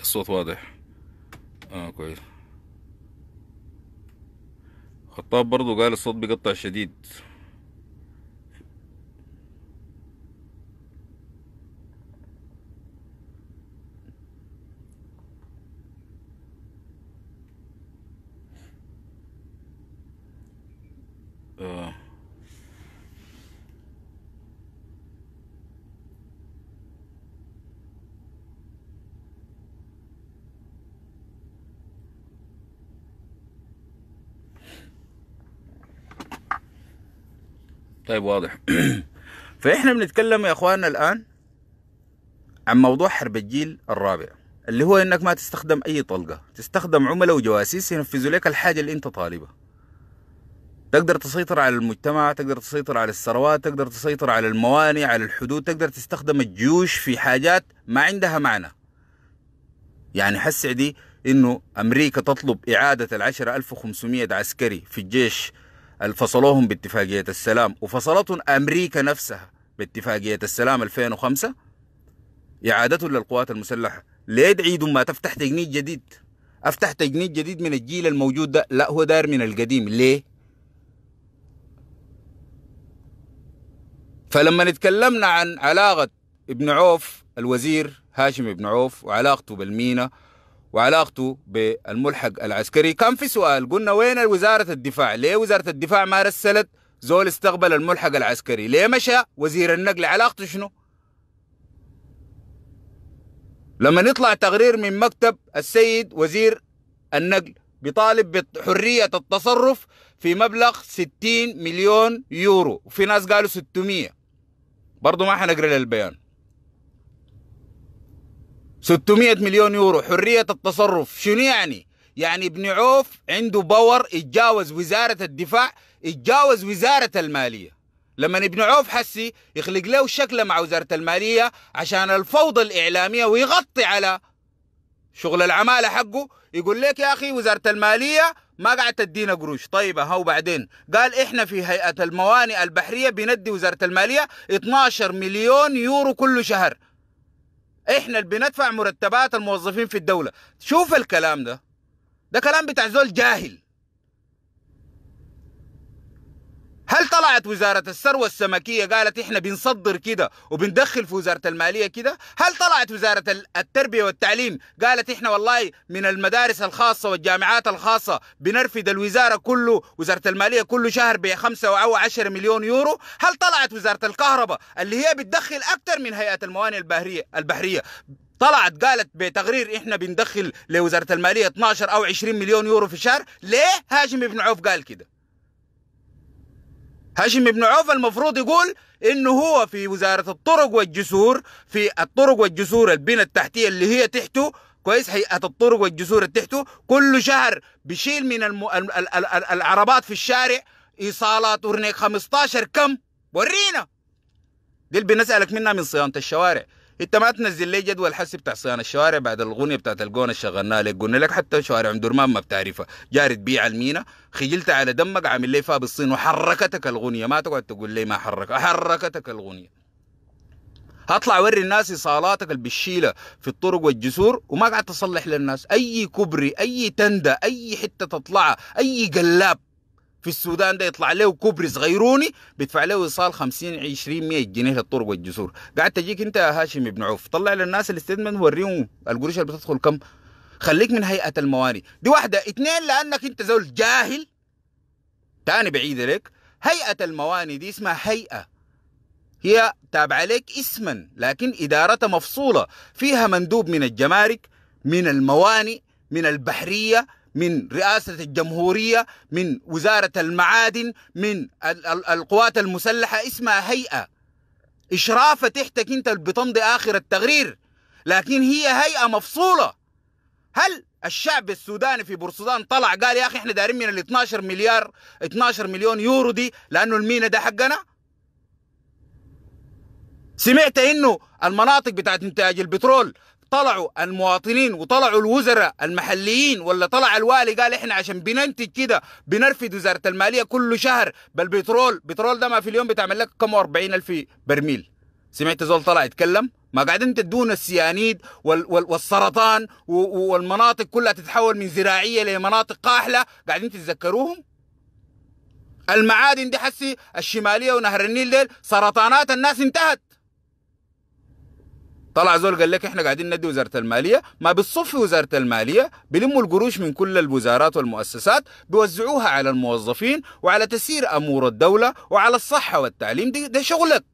الصوت واضح؟ اه كويس. خطاب برضو قال الصوت بيقطع شديد. اه طيب واضح. فاحنا بنتكلم يا اخواننا الان عن موضوع حرب الجيل الرابع، اللي هو انك ما تستخدم اي طلقه، تستخدم عملاء وجواسيس ينفذوا لك الحاجه اللي انت طالبها. تقدر تسيطر على المجتمع، تقدر تسيطر على الثروات، تقدر تسيطر على الموانئ، على الحدود، تقدر تستخدم الجيوش في حاجات ما عندها معنى. يعني حسع دي انه امريكا تطلب اعاده ال عشرة آلاف وخمسمئة عسكري في الجيش الفصلوهم باتفاقية السلام، وفصلتهم أمريكا نفسها باتفاقية السلام ألفين وخمسة، إعادتهم للقوات المسلحة ليه؟ عيد ما تفتح تجنيد جديد. افتح تجنيد جديد من الجيل الموجود ده، لا هو داير من القديم. ليه؟ فلما نتكلمنا عن علاقة ابن عوف الوزير هاشم ابن عوف وعلاقته بالمينا وعلاقته بالملحق العسكري، كان في سؤال قلنا وين وزارة الدفاع؟ ليه وزارة الدفاع ما رسلت زول استقبل الملحق العسكري؟ ليه مشى وزير النقل؟ علاقته شنو؟ لما يطلع تقرير من مكتب السيد وزير النقل بيطالب بحرية التصرف في مبلغ ستين مليون يورو، وفي ناس قالوا ستمية، برضو ما حنقرأ البيان. ستمية مليون يورو حرية التصرف، شنو يعني؟ يعني ابن عوف عنده باور يتجاوز وزارة الدفاع، يتجاوز وزارة المالية. لما ابن عوف حسي يخلق له شكله مع وزارة المالية عشان الفوضى الإعلامية ويغطي على شغل العمالة حقه، يقول لك يا أخي وزارة المالية ما قاعد تدينا قروش. طيب هو بعدين قال إحنا في هيئة الموانئ البحرية بندي وزارة المالية اثناشر مليون يورو كل شهر، إحنا اللي بندفع مرتبات الموظفين في الدولة. شوف الكلام ده، ده كلام بتاع زول جاهل. هل طلعت وزارة الثروة السمكية قالت إحنا بنصدر كده وبندخل في وزارة المالية كده؟ هل طلعت وزارة التربية والتعليم قالت إحنا والله من المدارس الخاصة والجامعات الخاصة بنرفد الوزارة كله، وزارة المالية كل شهر بخمسة أو عشرة مليون يورو؟ هل طلعت وزارة الكهرباء اللي هي بتدخل أكتر من هيئة الموانئ البحرية البحرية طلعت قالت بتقرير إحنا بندخل لوزارة المالية اثناشر أو عشرين مليون يورو في الشهر؟ ليه هاشم بن عوف قال كده؟ هاشم بن عوف المفروض يقول انه هو في وزارة الطرق والجسور، في الطرق والجسور البنى التحتية اللي هي تحته، كويس، هيئة الطرق والجسور تحته، كل شهر بشيل من الم... ال... ال... ال... ال... العربات في الشارع ايصالات ورنيك خمستاشر كم؟ ورينا. دي اللي بنسألك منها من صيانة الشوارع. انت ما تنزل لي جدول حسي بتاع صيانة الشوارع بعد الغنية بتاعت الجونة شغلناها لك، قلنا لك حتى شوارع ام درمان ما بتعرفها، جاري تبيع المينا، خجلت على دمك، عامل لي فيها بالصين، وحركتك الغنية، ما تقعد تقول لي ما حرك، حركتك الغنية. هطلع اوري الناس اصالاتك اللي بتشيلها في الطرق والجسور وما قاعد تصلح للناس، اي كوبري، اي تندة، اي حتة تطلعها، اي قلاب في السودان ده يطلع له كوبري صغيروني بيدفع له وصال خمسين عشرين مية جنيه للطرق والجسور. قاعد تجيك انت يا هاشم بن عوف طلع للناس الاستيتمنت وريهم القروش اللي بتدخل كم. خليك من هيئه الموانئ دي واحده، اثنين لانك انت زول جاهل، تاني بعيد لك هيئه الموانئ دي اسمها هيئه، هي تابعه لك اسما لكن ادارتها مفصوله، فيها مندوب من الجمارك، من الموانئ، من البحريه، من رئاسة الجمهورية، من وزارة المعادن، من القوات المسلحة، اسمها هيئة. إشرافة تحتك أنت بتمضي آخر التقرير، لكن هي هيئة مفصولة. هل الشعب السوداني في بورسودان طلع قال يا أخي إحنا دارين من ال اثناشر مليار اثناشر مليون يورو دي لأنه المينا ده حقنا؟ سمعت إنه المناطق بتاعت إنتاج البترول طلعوا المواطنين وطلعوا الوزراء المحليين، ولا طلع الوالي قال احنا عشان بننتج كده بنرفد وزارة المالية كل شهر بالبترول، بترول ده ما في اليوم بتعمل لك كم واربعين الف برميل؟ سمعت زول طلع يتكلم؟ ما قاعدين تدون السيانيد وال وال والسرطان والمناطق كلها تتحول من زراعية لمناطق قاحلة، قاعدين تتذكروهم؟ المعادن دي حسي الشمالية ونهر النيل ديل سرطانات الناس انتهت. طلع زول قال لك احنا قاعدين ندي وزارة المالية، ما بتصفي وزارة المالية بيلموا القروش من كل الوزارات والمؤسسات بيوزعوها على الموظفين وعلى تسيير امور الدولة وعلى الصحة والتعليم. ده, ده شغلك،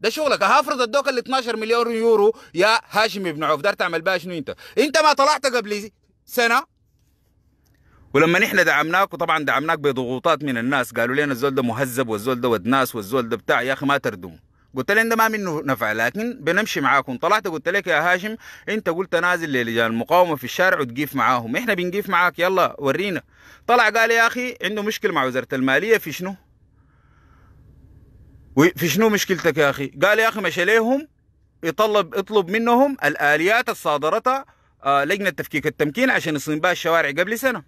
ده شغلك. هافرض ادوك ال اثناشر مليار يورو يا هاشم بن عوف، دار تعمل بها شنو انت؟ انت ما طلعت قبل سنة ولما نحن دعمناك، وطبعا دعمناك بضغوطات من الناس، قالوا لنا الزول ده مهذب والزول ده ودناس والزول ده بتاع، يا اخي ما تردمه. قلت لي ده ما منه نفع لكن بنمشي معاكم. طلعت قلت لك يا هاشم انت قلت نازل للجان المقاومه في الشارع وتقيف معاهم، احنا بنقيف معاك، يلا ورينا. طلع قال يا اخي عنده مشكله مع وزاره الماليه. في شنو؟ في شنو مشكلتك يا اخي؟ قال يا اخي مشى ليهم يطلب اطلب منهم الاليات اللي صادرتها لجنه تفكيك التمكين عشان يصين بها الشوارع قبل سنه،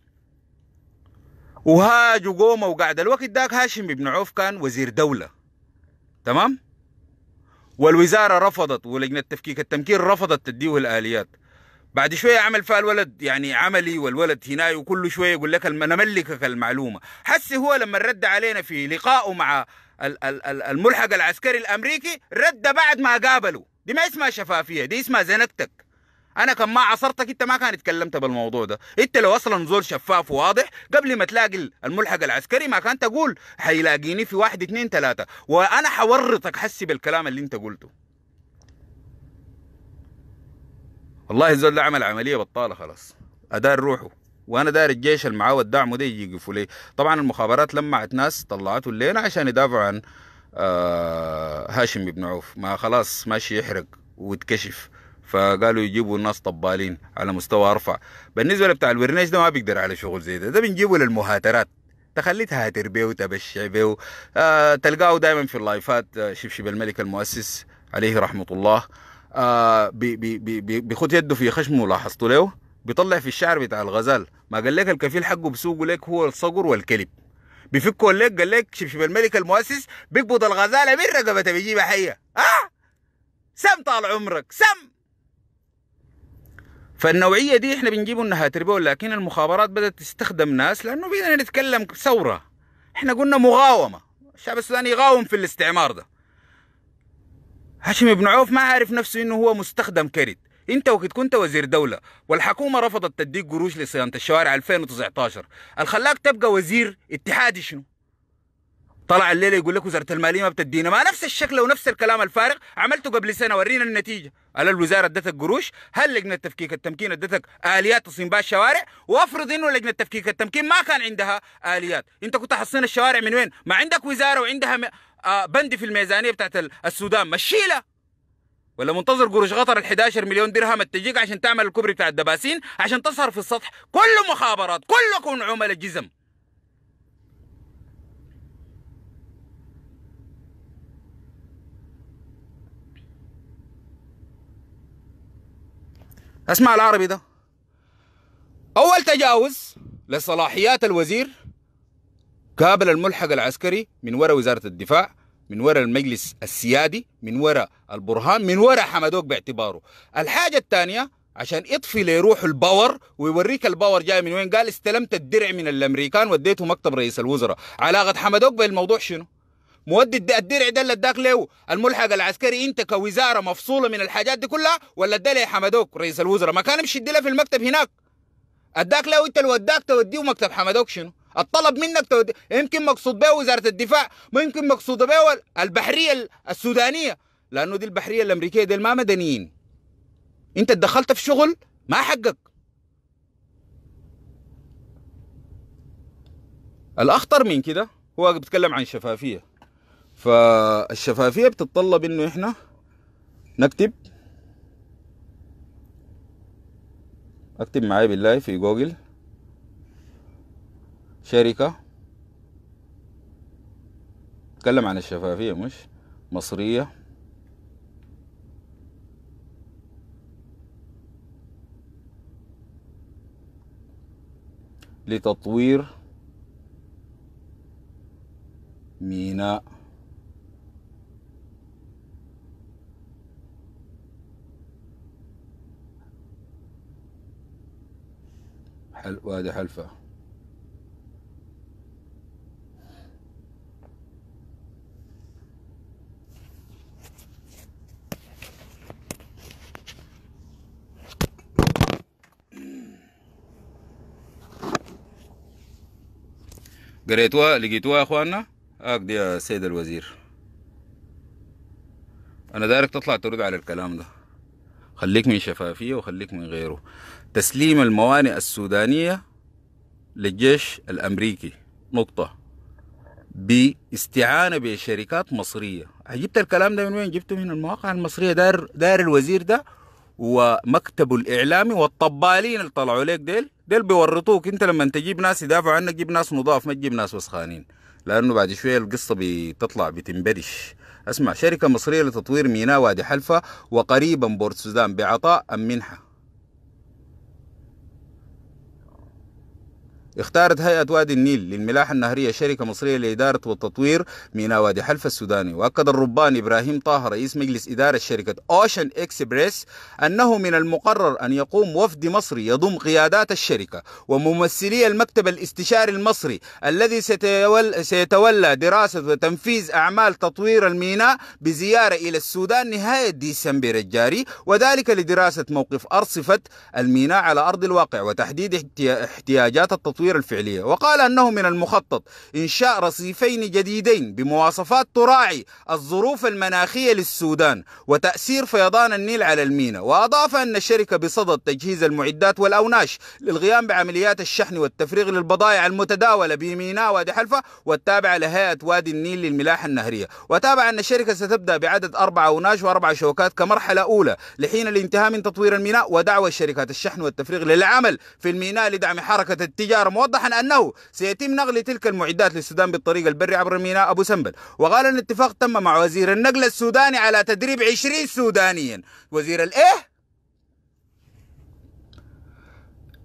وهاج وقومه وقعد. الوقت داك هاشم بن عوف كان وزير دوله، تمام؟ والوزارة رفضت ولجنة تفكيك التمكين رفضت تديه الآليات، بعد شويه عمل فيها الولد يعني عملي، والولد هناي وكل شويه يقول لك انا ملكك المعلومه. حسي هو لما رد علينا في لقائه مع الملحق العسكري الامريكي رد بعد ما قابله، دي ما اسمها شفافيه، دي اسمها زنكتك. انا كان ما عصرتك انت ما كان اتكلمت بالموضوع ده، انت لو اصلا زول شفاف وواضح قبل ما تلاقي الملحق العسكري ما كان تقول حيلاقيني في واحد اثنين ثلاثه، وانا حورطك حسي بالكلام اللي انت قلته. والله الزول ده عمل عمليه بطاله خلاص، ادار روحه، وانا داير الجيش اللي معاه والدعم ده يقفوا ليه. طبعا المخابرات لمعت ناس طلعته الليله عشان يدافعوا عن آه هاشم بن عوف، ما خلاص ماشي يحرق ويتكشف، فقالوا يجيبوا الناس طبالين على مستوى ارفع. بالنسبه لبتاع الورنيش ده ما بيقدر على شغل زي ده، ده بنجيبه للمهاترات، تخلي تهاتر بيه وتبشع بيه. آه تلقاه دائما في اللايفات شبشب الملك المؤسس عليه رحمه الله، آه بي بي بي بيخط يده في خشمه، لاحظتوا له بيطلع في الشعر بتاع الغزال، ما قال لك الكفيل حقه بسوقه لك هو الصقر والكلب، بيفكوا لك قال لك شبشب الملك المؤسس بيقبض الغزاله من رقبته بيجيبها حيه. اه سم طال عمرك سم. فالنوعيه دي احنا بنجيبه انها تربيه، لكن المخابرات بدات تستخدم ناس لانه بدنا نتكلم ثوره، احنا قلنا مقاومه، الشعب السوداني يقاوم في الاستعمار ده. هشام بن عوف ما عارف نفسه انه هو مستخدم كرد. انت وقت كنت وزير دوله والحكومه رفضت تديك قروش لصيانه الشوارع ألفين وتسعطاشر، الخلاك تبقى وزير اتحادي شنو؟ طلع الليله يقول لك وزاره الماليه ما بتدينا، ما نفس الشكل ونفس الكلام الفارغ عملته قبل سنه، ورينا النتيجه. هل الوزاره ادتك قروش؟ هل لجنه تفكيك التمكين ادتك اليات تصين بها الشوارع؟ وافرض انه لجنه تفكيك التمكين ما كان عندها اليات، انت كنت حصين الشوارع من وين؟ ما عندك وزاره وعندها م... آه بند في الميزانيه بتاعت السودان، مشيلها، ولا منتظر قروش قطر ال حداشر مليون درهم التجيك عشان تعمل الكوبري بتاع الدباسين عشان تسهر في السطح؟ كله مخابرات، كلكم عملاء جزم. اسمع العربي ده، اول تجاوز لصلاحيات الوزير قابل الملحق العسكري من وراء وزارة الدفاع، من وراء المجلس السيادي، من وراء البرهان، من وراء حمدوك باعتباره. الحاجة الثانية عشان يطفي ليروح الباور ويوريك الباور جاي من وين، قال استلمت الدرع من الامريكان وديته مكتب رئيس الوزراء. علاقة حمدوك بالموضوع شنو؟ مودد الدرع ده اللي اداك له الملحق العسكري انت كوزارة مفصولة من الحاجات دي كلها، ولا اداه لي حمدوك رئيس الوزراء؟ ما كان مش يدي له في المكتب هناك، اداك له انت اللي وداك توديه مكتب حمدوك. شنو الطلب منك؟ تود... يمكن مقصود به وزارة الدفاع، ممكن مقصود به البحرية السودانية، لأنه دي البحرية الأمريكية دي ما مدنيين، أنت اتدخلت في شغل ما حقك. الأخطر من كده هو بيتكلم عن شفافية، فالشفافية بتتطلب إنه إحنا نكتب، أكتب معايا بالله في جوجل شركة تتكلم عن الشفافية، مش مصرية لتطوير ميناء حل وادي حلفا. قريتوها لقيتوها يا اخوانا؟ اكد يا سيد الوزير، انا دايرك تطلع ترد على الكلام ده، خليك من شفافية وخليك من غيره. تسليم الموانئ السودانية للجيش الامريكي نقطة، باستعانة بشركات مصرية. جبت الكلام ده من وين؟ جبته من المواقع المصرية. داير داير الوزير ده ومكتبه الاعلامي والطبالين اللي طلعوا لك ديل ديل بيورطوك. انت لما تجيب ناس يدافعوا عنك جيب ناس نضاف، ما تجيب ناس وسخانين، لانه بعد شويه القصه بتطلع بتنبرش. اسمع، شركه مصريه لتطوير ميناء وادي حلفا وقريبا بورت السودان بعطاء ام منحه. اختارت هيئة وادي النيل للملاحة النهرية شركة مصرية لإدارة والتطوير ميناء وادي حلفة السوداني. وأكد الربان إبراهيم طاهر رئيس مجلس إدارة شركة أوشن إكسبريس أنه من المقرر أن يقوم وفد مصري يضم قيادات الشركة وممثلي المكتب الاستشاري المصري الذي سيتولى دراسة وتنفيذ أعمال تطوير الميناء بزيارة إلى السودان نهاية ديسمبر الجاري، وذلك لدراسة موقف أرصفة الميناء على أرض الواقع وتحديد احتياجات التطوير الفعلية. وقال أنه من المخطط إنشاء رصيفين جديدين بمواصفات تراعي الظروف المناخية للسودان وتأثير فيضان النيل على الميناء. وأضاف أن الشركة بصدد تجهيز المعدات والأوناش للقيام بعمليات الشحن والتفريغ للبضائع المتداولة بميناء وادي حلفة والتابعة لهيئة وادي النيل للملاحة النهرية. وتابع أن الشركة ستبدأ بعدد أربع أوناش وأربع شوكات كمرحلة أولى لحين الانتهاء من تطوير الميناء، ودعوة شركات الشحن والتفريغ للعمل في الميناء لدعم حركة التجارة، موضحا أنه سيتم نقل تلك المعدات للسودان بالطريق البري عبر ميناء أبو سمبل. وقال أن الاتفاق تم مع وزير النقل السوداني على تدريب عشرين سودانيا وزير الإيه؟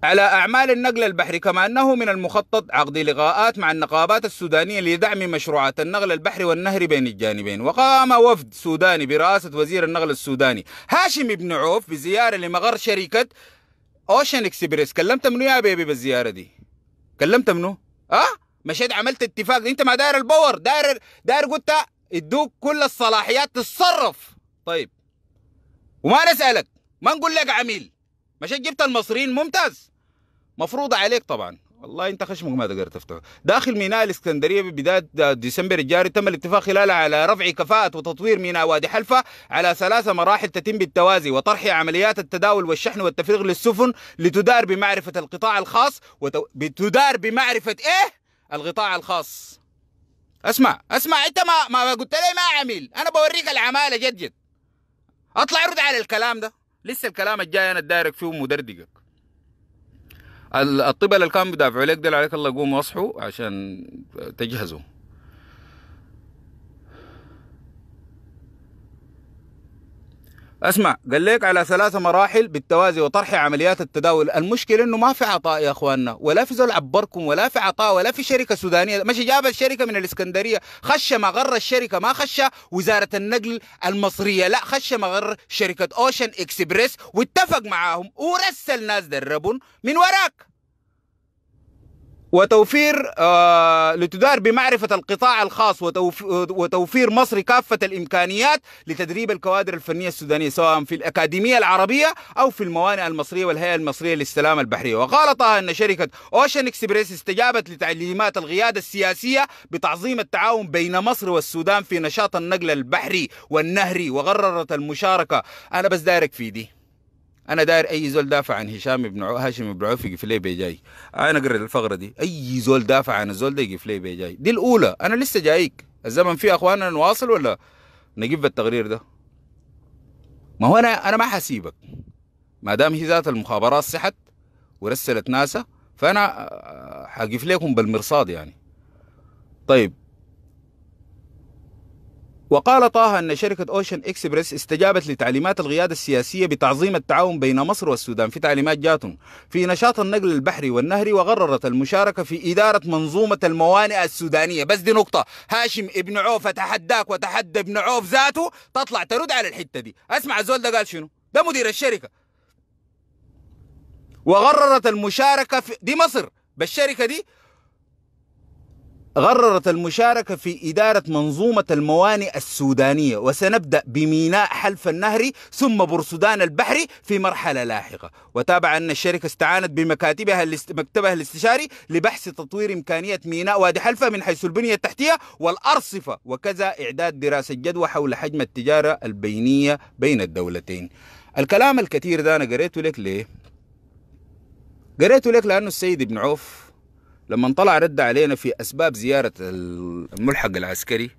على أعمال النقل البحري، كما أنه من المخطط عقد لقاءات مع النقابات السودانية لدعم مشروعات النقل البحري والنهري بين الجانبين. وقام وفد سوداني برئاسة وزير النقل السوداني هشام بن عوف بزيارة لمقر شركة أوشن إكسبريس. كلمت منو يا بيبي بالزيارة دي؟ كلمت منو؟ اه؟ مشيت عملت اتفاق، انت ما داير البور، داير داير قلت ادوك كل الصلاحيات تتصرف. طيب وما نسألك، ما نقول لك عميل، مشيت جبت المصريين، ممتاز، مفروضة عليك طبعا. والله انت خشمك ما تقدر تفتحه. داخل ميناء الاسكندريه ببدايه ديسمبر الجاري تم الاتفاق خلالها على رفع كفاءه وتطوير ميناء وادي حلفه على ثلاث مراحل تتم بالتوازي، وطرح عمليات التداول والشحن والتفريغ للسفن لتدار بمعرفه القطاع الخاص وتو... بتدار بمعرفه ايه؟ القطاع الخاص. اسمع اسمع، انت ما ما قلت لي ما عميل، انا بوريك العماله جد جد. اطلع رد على الكلام ده، لسه الكلام الجاي انا الدايرك فيه مدردقك. الطبل اللي كان بيدافعوا عليك دل عليك الله، قوموا اصحوا عشان تجهزوا. اسمع، قال لك على ثلاث مراحل بالتوازي وطرح عمليات التداول. المشكله انه ما في عطاء يا اخواننا، ولا في زول عبركم، ولا في عطاء، ولا في شركه سودانيه. ماشي جاب الشركه من الاسكندريه، خش مغر الشركه، ما خش وزاره النقل المصريه، لا خش مغر شركه اوشن اكسبريس واتفق معاهم ورسل ناس دربون من وراك. وتوفير آه لتدار بمعرفة القطاع الخاص وتوف وتوفير مصر كافة الإمكانيات لتدريب الكوادر الفنية السودانية سواء في الأكاديمية العربية أو في الموانئ المصرية والهيئة المصرية للسلامة البحرية. وقال طه أن شركة أوشن إكسبريس استجابت لتعليمات القيادة السياسية بتعظيم التعاون بين مصر والسودان في نشاط النقل البحري والنهري وقررت المشاركة. أنا بس دايرك في دي، أنا داير أي زول دافع عن هشام بن عوف، هاشم بن عوف يقف لي بيجاي. أنا قرر الفقرة دي، أي زول دافع عن الزول ده يقف لي بيجاي. دي الأولى، أنا لسه جايك، الزمن فيه أخواننا. نواصل ولا نجيب بالتقرير ده؟ ما هو أنا أنا ما حسيبك ما دام هي ذات المخابرات صحت ورسلت ناسا، فأنا حقف لكم بالمرصاد يعني. طيب، وقال طه أن شركة أوشن إكسبريس استجابت لتعليمات القيادة السياسية بتعظيم التعاون بين مصر والسودان في تعليمات جاتهم في نشاط النقل البحري والنهري وقررت المشاركة في إدارة منظومة الموانئ السودانية. بس دي نقطة، هاشم ابن عوف أتحداك وتحدى ابن عوف ذاته تطلع ترد على الحتة دي. اسمع الزول ده قال شنو؟ ده مدير الشركة. وقررت المشاركة في دي مصر بالشركة دي قررت المشاركة في إدارة منظومة الموانئ السودانية وسنبدأ بميناء حلفة النهري ثم بورسودان البحري في مرحلة لاحقة. وتابع أن الشركة استعانت بمكاتبها مكتبها الاستشاري لبحث تطوير إمكانية ميناء وادي حلفة من حيث البنية التحتية والأرصفة وكذا إعداد دراسة جدوى حول حجم التجارة البينية بين الدولتين. الكلام الكثير ده أنا قريته لك ليه؟ قريته لك لأنه السيد ابن عوف لما طلع رد علينا في أسباب زيارة الملحق العسكري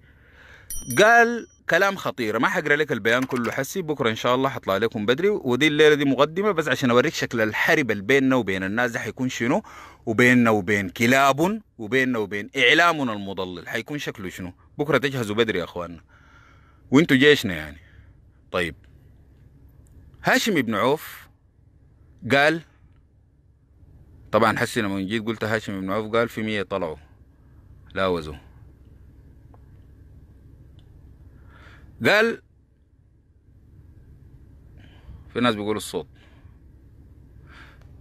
قال كلام خطير. ما حقرا لك البيان كله حسي، بكرة إن شاء الله حطلع لكم بدري، ودي الليلة دي مقدمة بس عشان أوريك شكل الحرب اللي بيننا وبين الناس ده حيكون شنو، وبيننا وبين كلاب، وبيننا وبين إعلامنا المضلل حيكون شكله شنو. بكرة تجهزوا بدري يا أخواننا وإنتوا جيشنا يعني. طيب، هاشم بن عوف قال طبعا حسي لما جيت قلت هاشم بن عوف قال في مية طلعوا لاوزوا. قال في ناس بيقولوا الصوت.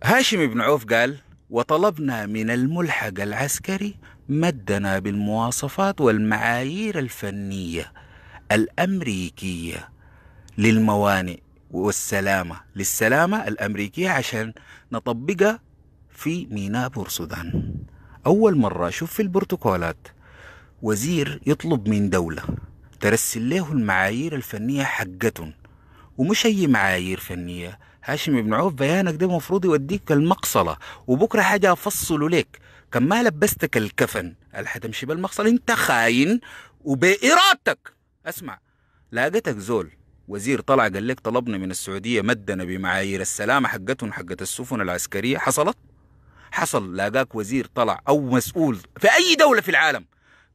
هاشم بن عوف قال: وطلبنا من الملحق العسكري مدنا بالمواصفات والمعايير الفنية الأمريكية للموانئ والسلامة، للسلامة الأمريكية عشان نطبقها في ميناء بورسودان. أول مرة أشوف في البروتوكولات وزير يطلب من دولة ترسل له المعايير الفنية حقتهم، ومش أي معايير فنية. هاشم بن عوف بيانك ده مفروض يوديك المقصلة، وبكرة حاجة أفصله لك، كم ما لبستك الكفن اللي حتمشي بالمقصلة، أنت خاين وبإرادتك. أسمع، لاقتك زول وزير طلع قال لك طلبنا من السعودية مدنا بمعايير السلامة حقتهم حقت السفن العسكرية، حصلت؟ حصل. لاقاك وزير طلع أو مسؤول في أي دولة في العالم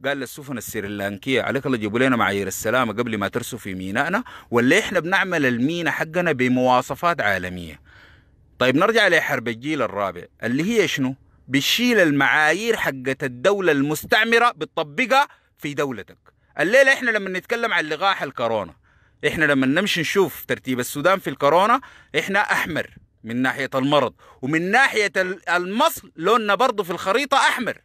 قال للسفن السريلانكية عليك الله جيبوا لنا معايير السلامة قبل ما ترسوا في مينائنا، ولا إحنا بنعمل المينا حقنا بمواصفات عالمية. طيب نرجع لحرب الجيل الرابع اللي هي شنو؟ بتشيل المعايير حقت الدولة المستعمرة بتطبقها في دولتك. الليلة إحنا لما نتكلم عن لقاح الكورونا، إحنا لما نمشي نشوف ترتيب السودان في الكورونا، إحنا أحمر من ناحية المرض، ومن ناحية المصل لوننا برضه في الخريطة أحمر.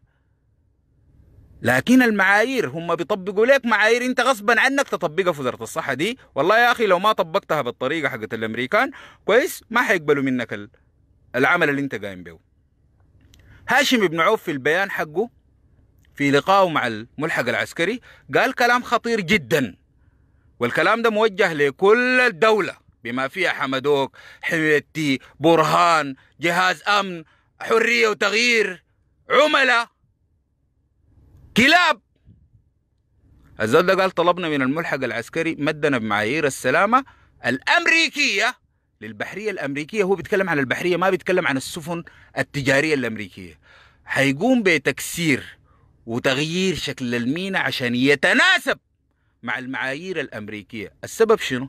لكن المعايير هم بيطبقوا لك معايير انت غصبا عنك تطبقها في وزارة الصحة دي. والله يا اخي لو ما طبقتها بالطريقة حقت الامريكان كويس ما حيقبلوا منك العمل اللي انت قايم به. هاشم بن عوف في البيان حقه في لقائه مع الملحق العسكري قال كلام خطير جدا، والكلام ده موجه لكل الدولة بما فيها حمدوك، حميدتي، برهان، جهاز امن، حرية وتغيير، عملاء، كلاب. الزول ده قال طلبنا من الملحق العسكري مدنا بمعايير السلامة الأمريكية للبحرية الأمريكية. هو بيتكلم عن البحرية، ما بيتكلم عن السفن التجارية الأمريكية. هيقوم بتكسير وتغيير شكل المينا عشان يتناسب مع المعايير الأمريكية. السبب شنو؟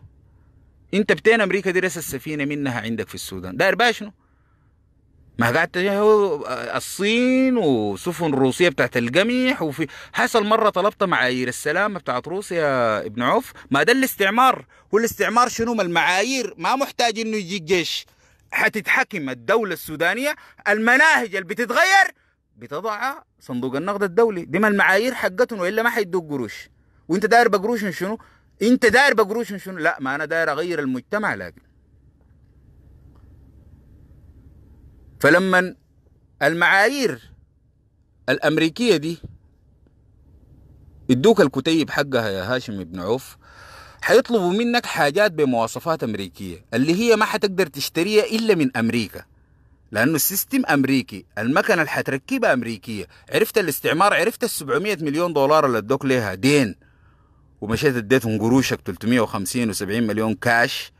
أنت بتين أمريكا دي رأس السفينة منها عندك في السودان، داير بها شنو؟ ما قعدت الصين وسفن روسية بتاعت القمح. وفي حصل مرة طلبت معايير السلامة بتاعت روسيا ابن عوف، ما ده الاستعمار. والاستعمار شنو؟ ما المعايير، ما محتاج انه يجيك جيش. حتتحكم الدولة السودانية، المناهج اللي بتتغير بتضعها صندوق النقد الدولي، دي ما المعايير حقتهم، والا ما حيدوك قروش. وانت داير بقروش شنو؟ انت داير بقروش شنو؟ لا، ما انا داير اغير المجتمع. لكن فلما المعايير الأمريكية دي ادوك الكتيب حقها يا هاشم بن عوف، حيطلبوا منك حاجات بمواصفات أمريكية اللي هي ما حتقدر تشتريها إلا من أمريكا، لأنه السيستم أمريكي، المكنة اللي حتركبها أمريكية. عرفت الاستعمار؟ عرفت السبعمية مليون دولار اللي ادوك ليها دين ومشيت اديتهم قروشك تلتمية وخمسين وسبعين مليون كاش؟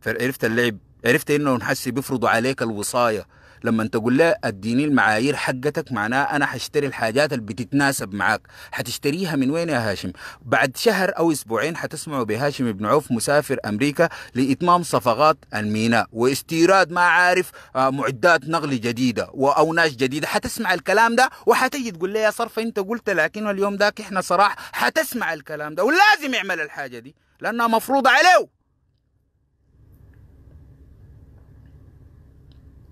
فعرفت اللعب؟ عرفت إنه نحسي بيفرضوا عليك الوصاية. لما انت تقول له اديني المعايير حقتك، معناها انا حشتري الحاجات اللي بتتناسب معاك. حتشتريها من وين يا هاشم؟ بعد شهر او اسبوعين حتسمعوا بهاشم بن عوف مسافر امريكا لاتمام صفقات الميناء واستيراد ما عارف معدات نقل جديده واوناش جديده. حتسمع الكلام ده وحتيجي تقول لي يا صرفه انت قلت لكن اليوم ذاك احنا صراحه. حتسمع الكلام ده ولازم يعمل الحاجه دي لانها مفروضه عليه.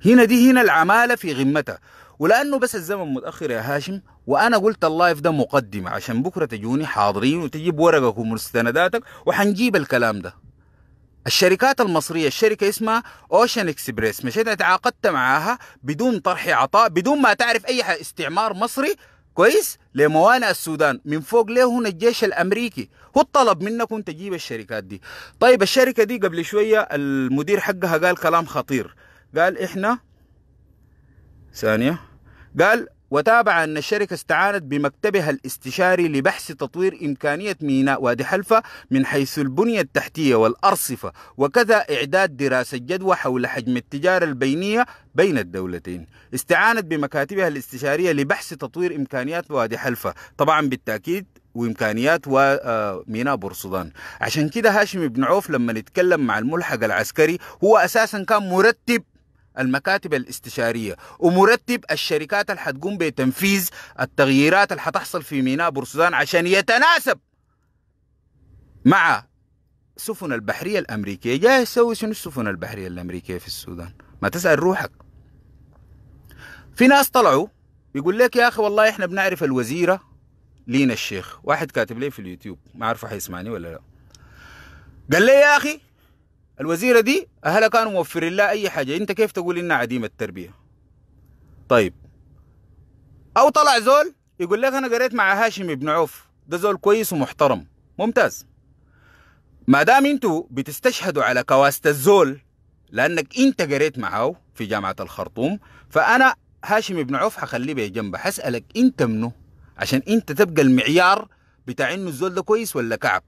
هنا دي هنا العمالة في غمتها. ولأنه بس الزمن متأخر يا هاشم، وأنا قلت اللايف ده مقدمة عشان بكرة تجوني حاضرين وتجيب ورقك ومستنداتك وحنجيب الكلام ده. الشركات المصرية، الشركة اسمها أوشن إكسبريس، مشيت اتعاقدت معاها بدون طرح عطاء، بدون ما تعرف أي استعمار مصري كويس لموانئ السودان. من فوق له هنا الجيش الأمريكي هو الطلب منك وانت تجيب الشركات دي. طيب الشركة دي قبل شوية المدير حقها قال كلام خطير، قال إحنا ثانية قال وتابع أن الشركة استعانت بمكتبها الاستشاري لبحث تطوير إمكانية ميناء وادي حلفة من حيث البنية التحتية والأرصفة وكذا، إعداد دراسة جدوى حول حجم التجارة البينية بين الدولتين. استعانت بمكاتبها الاستشارية لبحث تطوير إمكانيات وادي حلفة، طبعا بالتأكيد وإمكانيات وميناء بورسودان. عشان كده هاشم بن عوف لما نتكلم مع الملحق العسكري هو أساسا كان مرتب المكاتب الاستشارية ومرتب الشركات اللي حتقوم بتنفيذ التغييرات اللي حتحصل في ميناء بورسودان عشان يتناسب مع السفن البحرية الأمريكية. جاي تسوي شنو السفن البحرية الأمريكية في السودان؟ ما تسأل روحك. في ناس طلعوا بيقول لك يا أخي والله إحنا بنعرف الوزيرة لينا الشيخ، واحد كاتب لي في اليوتيوب ما أعرفه حيسمعني ولا لا، قال لي يا أخي الوزيرة دي أهلها كانوا موفرين لها أي حاجة، أنت كيف تقول إنها عديمة التربية؟ طيب، أو طلع زول يقول لك أنا قريت مع هاشم بن عوف، ده زول كويس ومحترم ممتاز. ما دام انتوا بتستشهدوا على كواسة الزول لأنك أنت قريت معه في جامعة الخرطوم، فأنا هاشم بن عوف حخليه بجنبه، حسألك أنت منه عشان أنت تبقى المعيار بتاع إنه الزول ده كويس ولا كعب.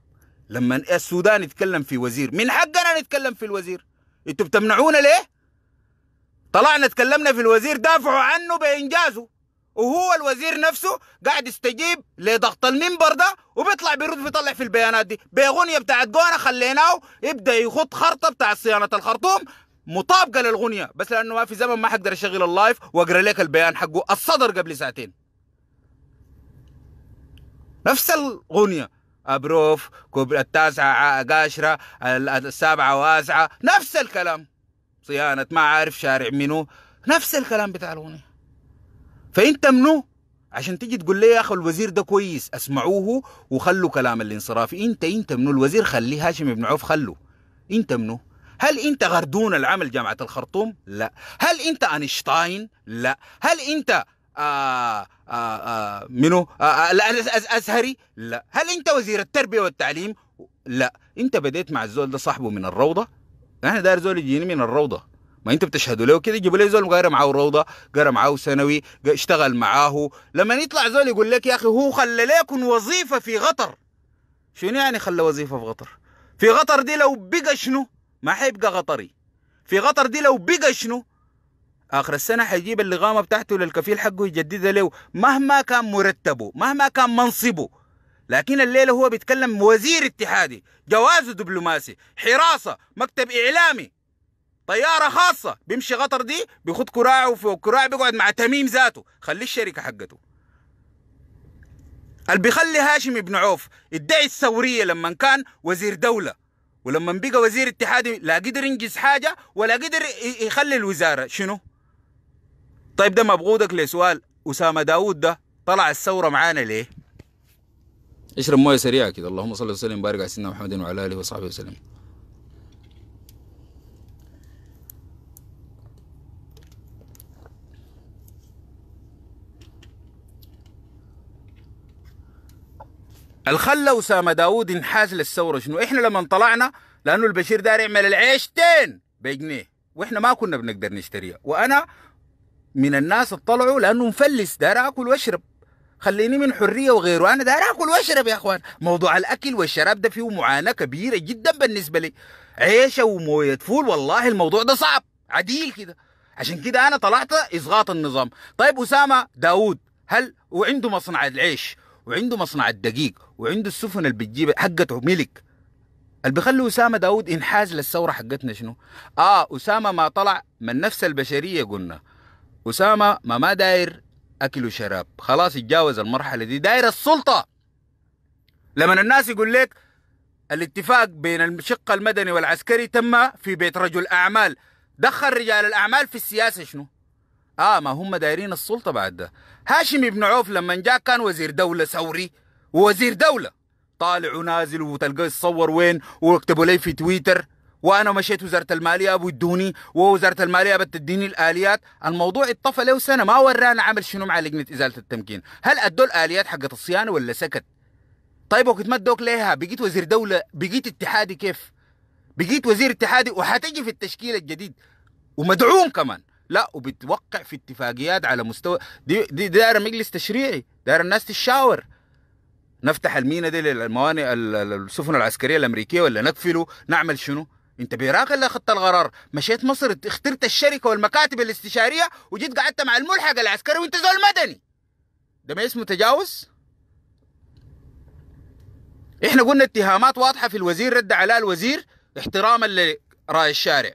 لما السودان يتكلم في وزير من حقنا نتكلم في الوزير، أنتوا بتمنعونا ليه؟ طلعنا تكلمنا في الوزير دافعوا عنه بإنجازه، وهو الوزير نفسه قاعد يستجيب لضغط المنبر ده وبيطلع بيرد بيطلع في البيانات دي بأغنية بتاعت جونا خليناه يبدأ يخط خرطة بتاعت صيانة الخرطوم مطابقة للغنية، بس لأنه ما في زمن ما حقدر أشغل اللايف وأقرأ لك البيان حقه الصدر قبل ساعتين. نفس الغنية أبروف كوبري التاسعة عاشرة السابعة واسعة نفس الكلام، صيانة ما عارف شارع منه نفس الكلام بتاع الغنية. فانت منو عشان تيجي تقول لي يا اخي الوزير ده كويس؟ اسمعوه وخلوا كلام الانصرافي. انت انت منو الوزير؟ خليه هاشم بن عوف خلوا. انت منو؟ هل انت غردون العمل جامعه الخرطوم؟ لا. هل انت اينشتاين؟ لا. هل انت آآ آآ منو آآ الازهري؟ لا. هل انت وزير التربيه والتعليم؟ لا. انت بديت مع الزول ده صاحبه من الروضه، انا داير زول يجيني من الروضه، ما انت بتشهدوا له كده، يجيبوا له زول قرا معاه روضه، قرا معاه ثانوي، اشتغل معاه. لما يطلع زول يقول لك يا اخي هو خلى لكم وظيفه في قطر، شنو يعني خلى وظيفه في قطر؟ في قطر دي لو بقى شنو؟ ما حيبقى قطري. في قطر دي لو بقى شنو؟ اخر السنه حيجيب اللقامه بتاعته للكفيل حقه يجددها له مهما كان مرتبه، مهما كان منصبه. لكن الليله هو بيتكلم وزير اتحادي، جوازه دبلوماسي، حراسه، مكتب اعلامي، طيارة خاصة، بيمشي قطر دي بيخد كراع وفوق كراع بيقعد مع تميم ذاته، خليه الشركة حقته. اللي بيخلي هاشم بن عوف يدعي الثورية لما كان وزير دولة، ولما بقى وزير اتحادي لا قدر ينجز حاجة ولا قدر يخلي الوزارة، شنو؟ طيب ده مبغوضك لسؤال، أسامة داوود ده طلع الثورة معانا ليه؟ اشرب موية سريعة كده. اللهم صل وسلم وبارك على سيدنا محمد وعلى آله وصحبه وسلم. الخلى أسامة داوود ينحاز للثورة شنو؟ إحنا لما طلعنا لأنه البشير داير يعمل العيشتين بجنيه وإحنا ما كنا بنقدر نشتريها، وأنا من الناس اللي طلعوا لأنه مفلس داير آكل وأشرب، خليني من حرية وغيره، أنا داير آكل وأشرب يا إخوان. موضوع الأكل والشراب ده فيه معاناة كبيرة جدا بالنسبة لي، عيشة وموية فول والله الموضوع ده صعب عديل كده، عشان كده أنا طلعت إسقاط النظام. طيب أسامة داوود هل وعنده مصنع العيش وعنده مصنع الدقيق وعنده السفن اللي بتجيب حقته ملك، اللي بيخلي أسامة داوود ينحاز للثورة حقتنا شنو؟ آه أسامة ما طلع من نفس البشرية قلنا، أسامة ما ما داير أكل وشراب، خلاص اتجاوز المرحلة دي، داير السلطة. لما الناس يقول لك الاتفاق بين الشق المدني والعسكري تم في بيت رجل أعمال، دخل رجال الأعمال في السياسة شنو؟ آه ما هم دايرين السلطة بعد ده. هاشم بن عوف لما جاء كان وزير دولة ثوري ووزير دولة طالع ونازل وتلقاه يتصور وين ويكتبوا لي في تويتر، وأنا مشيت وزارة المالية أبو يدوني ووزارة المالية بتديني الآليات. الموضوع اطفى له سنة ما ورانا عمل شنو مع لجنة إزالة التمكين، هل أدوا الآليات حقت الصيانة ولا سكت؟ طيب وقت ما ادوك ليها بقيت وزير دولة، بقيت اتحادي، كيف؟ بقيت وزير اتحادي وحتجي في التشكيل الجديد ومدعوم كمان، لا وبتوقع في اتفاقيات على مستوى دي دي دايره مجلس تشريعي، دايره الناس تتشاور، نفتح المينا دي للموانئ السفن العسكريه الامريكيه ولا نقفله، نعمل شنو؟ انت براك اللي اخذت القرار، مشيت مصر اخترت الشركه والمكاتب الاستشاريه وجيت قعدت مع الملحق العسكري وانت زول مدني، ده ما اسمه تجاوز؟ احنا قلنا اتهامات واضحه في الوزير، رد على الوزير احتراما لراي الشارع.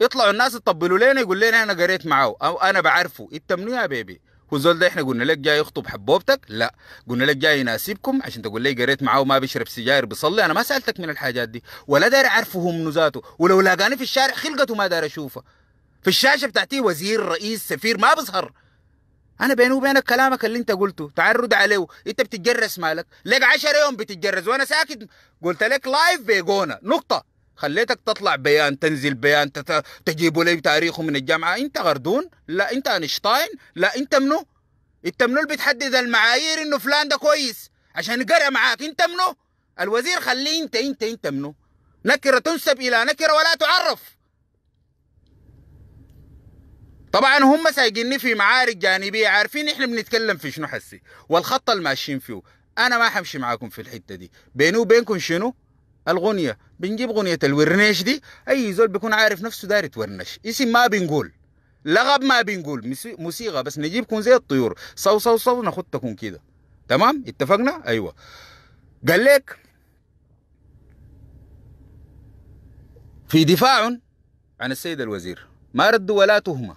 يطلعوا الناس يطبلوا لنا يقول لنا انا قريت معاه او انا بعرفه. انت منو يا بيبي؟ هو الزول ده احنا قلنا لك جاي يخطب حبوبتك؟ لا، قلنا لك جاي يناسبكم عشان تقول لي قريت معاه وما بيشرب سجاير بيصلي؟ انا ما سالتك من الحاجات دي ولا داري اعرفه هو منو ذاته، ولو لاقاني في الشارع خلقته ما داري اشوفه. في الشاشه بتاعتي وزير رئيس سفير ما بظهر. انا بيني وبينك كلامك اللي انت قلته تعرض عليه، انت بتتجرس مالك؟ لك عشرة يوم بتتجرس وانا ساكت. قلت لك لايف بيجونا نقطه، خليتك تطلع بيان تنزل بيان تجيبوا لي تاريخه من الجامعه. انت غردون؟ لا انت اينشتاين؟ لا انت منو؟ انت منو اللي بتحدد المعايير انه فلان ده كويس عشان يقرا معاك؟ انت منو؟ الوزير خليه انت انت انت منو؟ نكره تنسب الى نكره ولا تعرف. طبعا هم سايقيني في معارك جانبيه، عارفين احنا بنتكلم في شنو حسي والخط اللي ماشيين فيه. انا ما حمشي معاكم في الحته دي. بيني وبينكم شنو؟ الغنيه. بنجيب غنيه الورنيش دي، اي زول بيكون عارف نفسه داري تورنش، اسم ما بنقول، لغب ما بنقول، موسيقى بس نجيبكم زي الطيور، صو صو صو ناخدكم كده. تمام؟ اتفقنا؟ ايوه. قال لك في دفاع عن السيد الوزير ما ردوا ولا تهمه.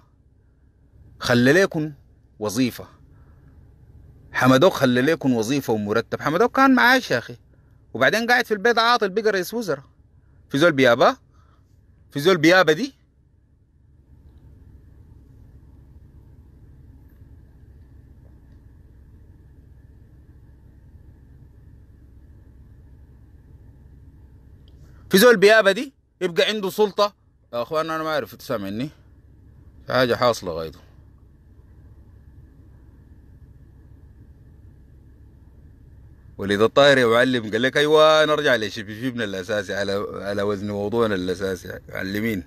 خلي لكم وظيفه. حمدوك خلي لكم وظيفه ومرتب، حمدوك كان معاه يا اخي. وبعدين قاعد في البيت عاطل بقى رئيس وزراء. في زول بيابا؟ في زول بيابا دي؟ في زول بيابا دي يبقى عنده سلطة؟ يا اخوان انا ما اعرف انتوا سامعيني؟ في حاجة حاصلة غايته. وليد الطاهر يا معلم قال لك ايوه نرجع لشبشبنا الاساسي على على وزن موضوعنا الاساسي. معلمين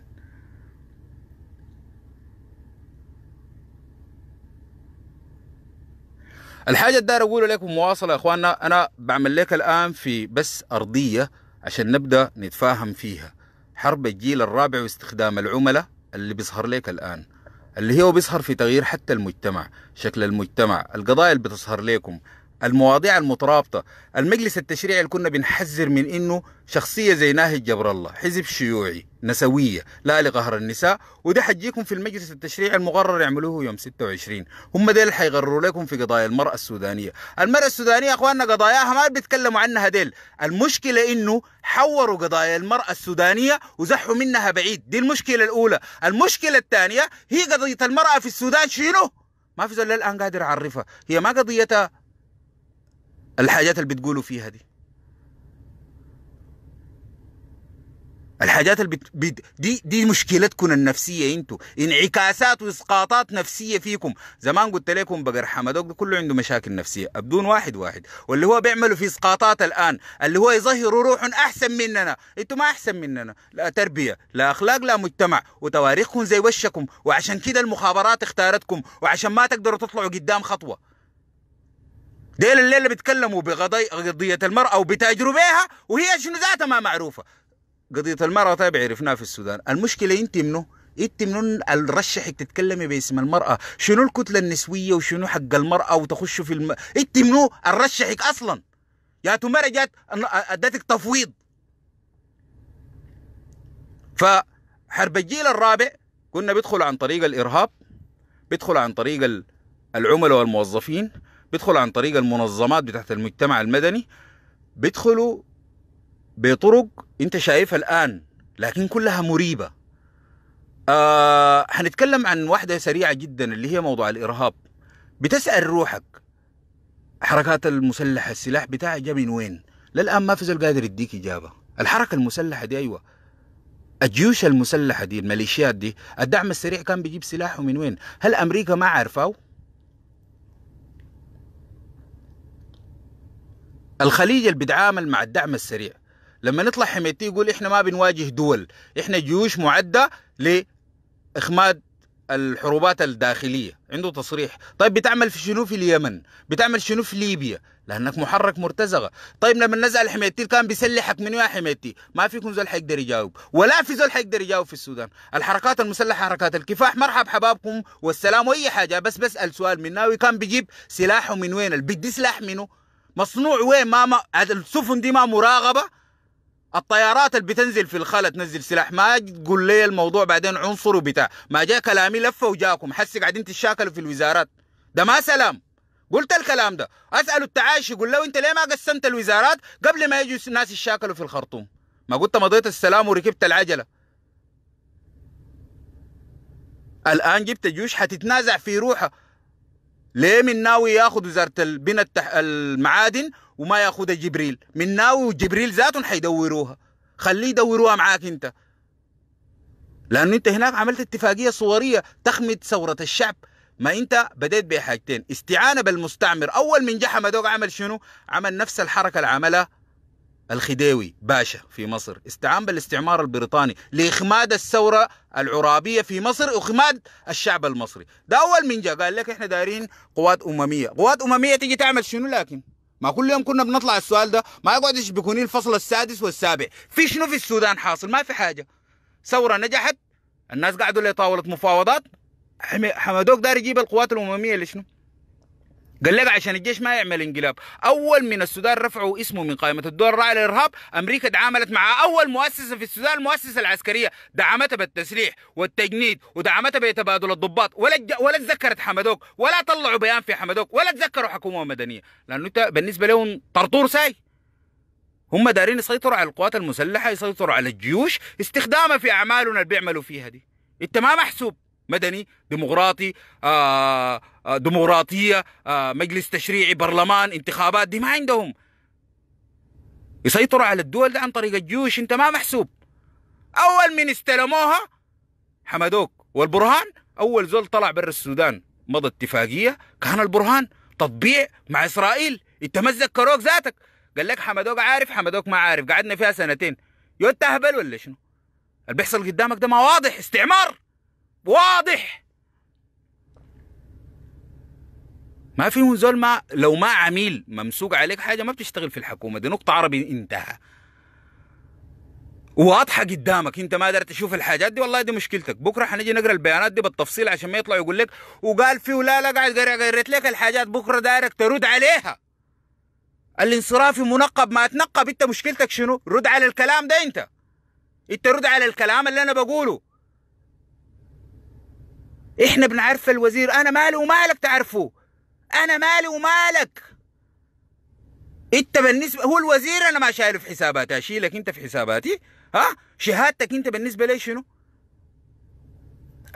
الحاجه اللي داير اقول لكم مواصله يا اخواننا. انا بعمل لك الان في بس ارضيه عشان نبدا نتفاهم فيها. حرب الجيل الرابع واستخدام العملاء اللي بيظهر لك الان، اللي هو بيظهر في تغيير حتى المجتمع، شكل المجتمع، القضايا اللي بتظهر لكم، المواضيع المترابطه. المجلس التشريعي اللي كنا بنحذر من انه شخصيه زي ناهد جبر الله حزب شيوعي نسويه لا لقهر النساء، وده حجيكم في المجلس التشريعي المقرر يعملوه يوم ستة وعشرين. هم ديل حيغرروا لكم في قضايا المراه السودانيه. المراه السودانيه اخواننا قضاياها ما بيتكلموا عنها ديل. المشكله انه حوروا قضايا المراه السودانيه وزحوا منها بعيد، دي المشكله الاولى. المشكله الثانيه هي قضيه المراه في السودان شنو؟ ما في زول الان قادر يعرفها. هي ما قضيتها الحاجات اللي بتقولوا فيها دي، الحاجات اللي بت... دي دي مشكلتكم النفسيه انتوا، انعكاسات واسقاطات نفسيه فيكم. زمان قلت لكم بقر حمدوك كله عنده مشاكل نفسيه، ابدون واحد واحد، واللي هو بيعملوا في اسقاطات الان، اللي هو يظهروا روحهم احسن مننا، انتوا ما احسن مننا، لا تربيه، لا اخلاق، لا مجتمع، وتواريخكم زي وشكم، وعشان كده المخابرات اختارتكم، وعشان ما تقدروا تطلعوا قدام خطوه. ديل الليله بيتكلموا بقضيه المراه وبتاجروا بيها وهي شنو ذاتها ما معروفه. قضيه المراه طيب عرفناها في السودان، المشكله انت منو؟ انت منو الرشحك تتكلمي باسم المراه؟ شنو الكتله النسويه وشنو حق المراه وتخشوا في الم... انت منو الرشحك اصلا؟ يا مرة جات ادتك تفويض. فحرب الجيل الرابع كنا بيدخل عن طريق الارهاب، بيدخل عن طريق العملاء والموظفين، بيدخلوا عن طريق المنظمات بتاعت المجتمع المدني، بيدخلوا بطرق انت شايفها الان لكن كلها مريبه. آه هنتكلم عن واحده سريعه جدا اللي هي موضوع الارهاب. بتسال روحك حركات المسلحه السلاح بتاعها جا من وين؟ للان ما في زول قادر يديك اجابه. الحركه المسلحه دي ايوه الجيوش المسلحه دي الميليشيات دي الدعم السريع كان بيجيب سلاحه من وين؟ هل امريكا ما عارفاه؟ الخليج اللي بيتعامل مع الدعم السريع، لما نطلع حميدتي يقول احنا ما بنواجه دول، احنا جيوش معده لاخماد الحروبات الداخليه، عنده تصريح. طيب بتعمل في شنو في اليمن؟ بتعمل شنو في ليبيا؟ لانك محرك مرتزقه. طيب لما نزل حميدتي كان بيسلحك منو يا حميدتي؟ ما فيكم زول حيقدر يجاوب، ولا في زول حيقدر يجاوب في السودان. الحركات المسلحه حركات الكفاح مرحب حبابكم والسلام واي حاجه، بس بسال سؤال من ناوي كان بيجيب سلاحه من وين؟ اللي بدي سلاح منو؟ مصنوع وين؟ ما, ما السفن دي ما مراقبه؟ الطيارات اللي بتنزل في الخلا تنزل سلاح، ما تقول لي الموضوع بعدين عنصر وبتاع، ما جاء كلامي لفه وجاكم حسي قاعدين تتشاكلوا في الوزارات، ده ما سلام. قلت الكلام ده، اساله التعايش يقول له انت ليه ما قسمت الوزارات قبل ما يجوا الناس يتشاكلوا في الخرطوم؟ ما قلت مضيت السلام وركبت العجله. الان جبت جيوش حتتنازع في روحها. ليه من ناوي ياخذ وزاره البنى التح... المعادن وما ياخذها جبريل؟ من ناوي وجبريل ذاتهم حيدوروها، خليه يدوروها معاك انت. لانه انت هناك عملت اتفاقيه صوريه تخمد ثوره الشعب. ما انت بديت بحاجتين، استعانه بالمستعمر، اول من جه حمدوق عمل شنو؟ عمل نفس الحركه اللي عملها الخديوي باشا في مصر، استعان بالاستعمار البريطاني لاخماد الثوره العرابيه في مصر واخماد الشعب المصري، ده اول من جه قال لك احنا دايرين قوات امميه، قوات امميه تيجي تعمل شنو لكن؟ ما كل يوم كنا بنطلع السؤال ده، ما يقعد يشبكوني الفصل السادس والسابع، في شنو في السودان حاصل؟ ما في حاجه. ثوره نجحت، الناس قعدوا لطاوله مفاوضات، حمدوك داير يجيب القوات الامميه لشنو؟ قال لك عشان الجيش ما يعمل انقلاب. اول من السودان رفعوا اسمه من قائمه الدول الراعيه للارهاب، امريكا تعاملت مع اول مؤسسه في السودان المؤسسه العسكريه، دعمتها بالتسليح والتجنيد ودعمتها بتبادل الضباط، ولا ولا تذكرت حمدوك ولا طلعوا بيان في حمدوك ولا تذكروا حكومه مدنيه، لانه انت بالنسبه لهم طرطور ساي. هم دارين يسيطروا على القوات المسلحه، يسيطروا على الجيوش، استخدامها في اعمالنا اللي بيعملوا فيها دي. انت ما محسوب مدني، ديمقراطي، آآ آآ ديمقراطية، آآ مجلس تشريعي، برلمان، انتخابات، دي ما عندهم. يسيطروا على الدول ده عن طريق الجيوش، انت ما محسوب. أول من استلموها حمدوك والبرهان، أول زول طلع برا السودان مضى اتفاقية كان البرهان تطبيع مع إسرائيل، انت ما تذكروك ذاتك. قال لك حمدوك عارف، حمدوك ما عارف، قعدنا فيها سنتين. يو انت أهبل ولا شنو؟ اللي بيحصل قدامك ده ما واضح، استعمار واضح. ما فيهم زول ما لو ما عميل ممسوك عليك حاجه ما بتشتغل في الحكومه دي، نقطه عربي انتهى. واضحه قدامك، انت ما قدرت تشوف الحاجات دي والله دي مشكلتك. بكره حنجي نقرا البيانات دي بالتفصيل عشان ما يطلع يقول لك وقال في ولا لا قاعد قريت لك الحاجات، بكره دايرك ترد عليها. الانصرافي منقب ما تنقب، انت مشكلتك شنو؟ رد على الكلام ده، انت انت رد على الكلام اللي انا بقوله. احنا بنعرف الوزير، انا مالي ومالك تعرفه، انا مالي ومالك. انت بالنسبه هو الوزير انا ما شايله في حساباتي، اشيلك انت في حساباتي؟ ها؟ شهادتك انت بالنسبه لي شنو؟